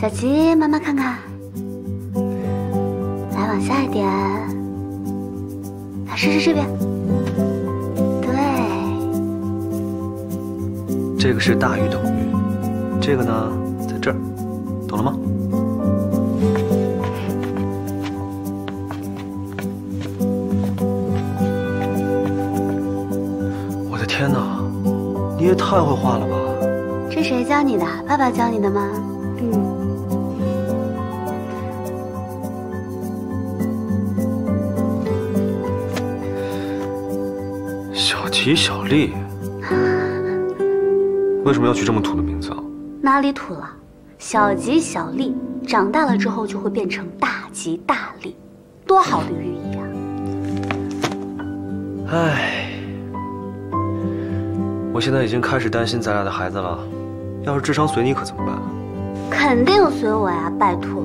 小琪，妈妈看看，来往下一点，啊，试试这边，对，这个是大于等于，这个呢在这儿，懂了吗？我的天哪，你也太会画了吧！是谁教你的？爸爸教你的吗？嗯。 小齐、小丽，为什么要取这么土的名字啊？哪里土了？小吉、小利，长大了之后就会变成大吉大利，多好的寓意啊！唉，我现在已经开始担心咱俩的孩子了，要是智商随你可怎么办？肯定随我呀，拜托，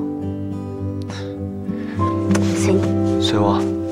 随你，随我。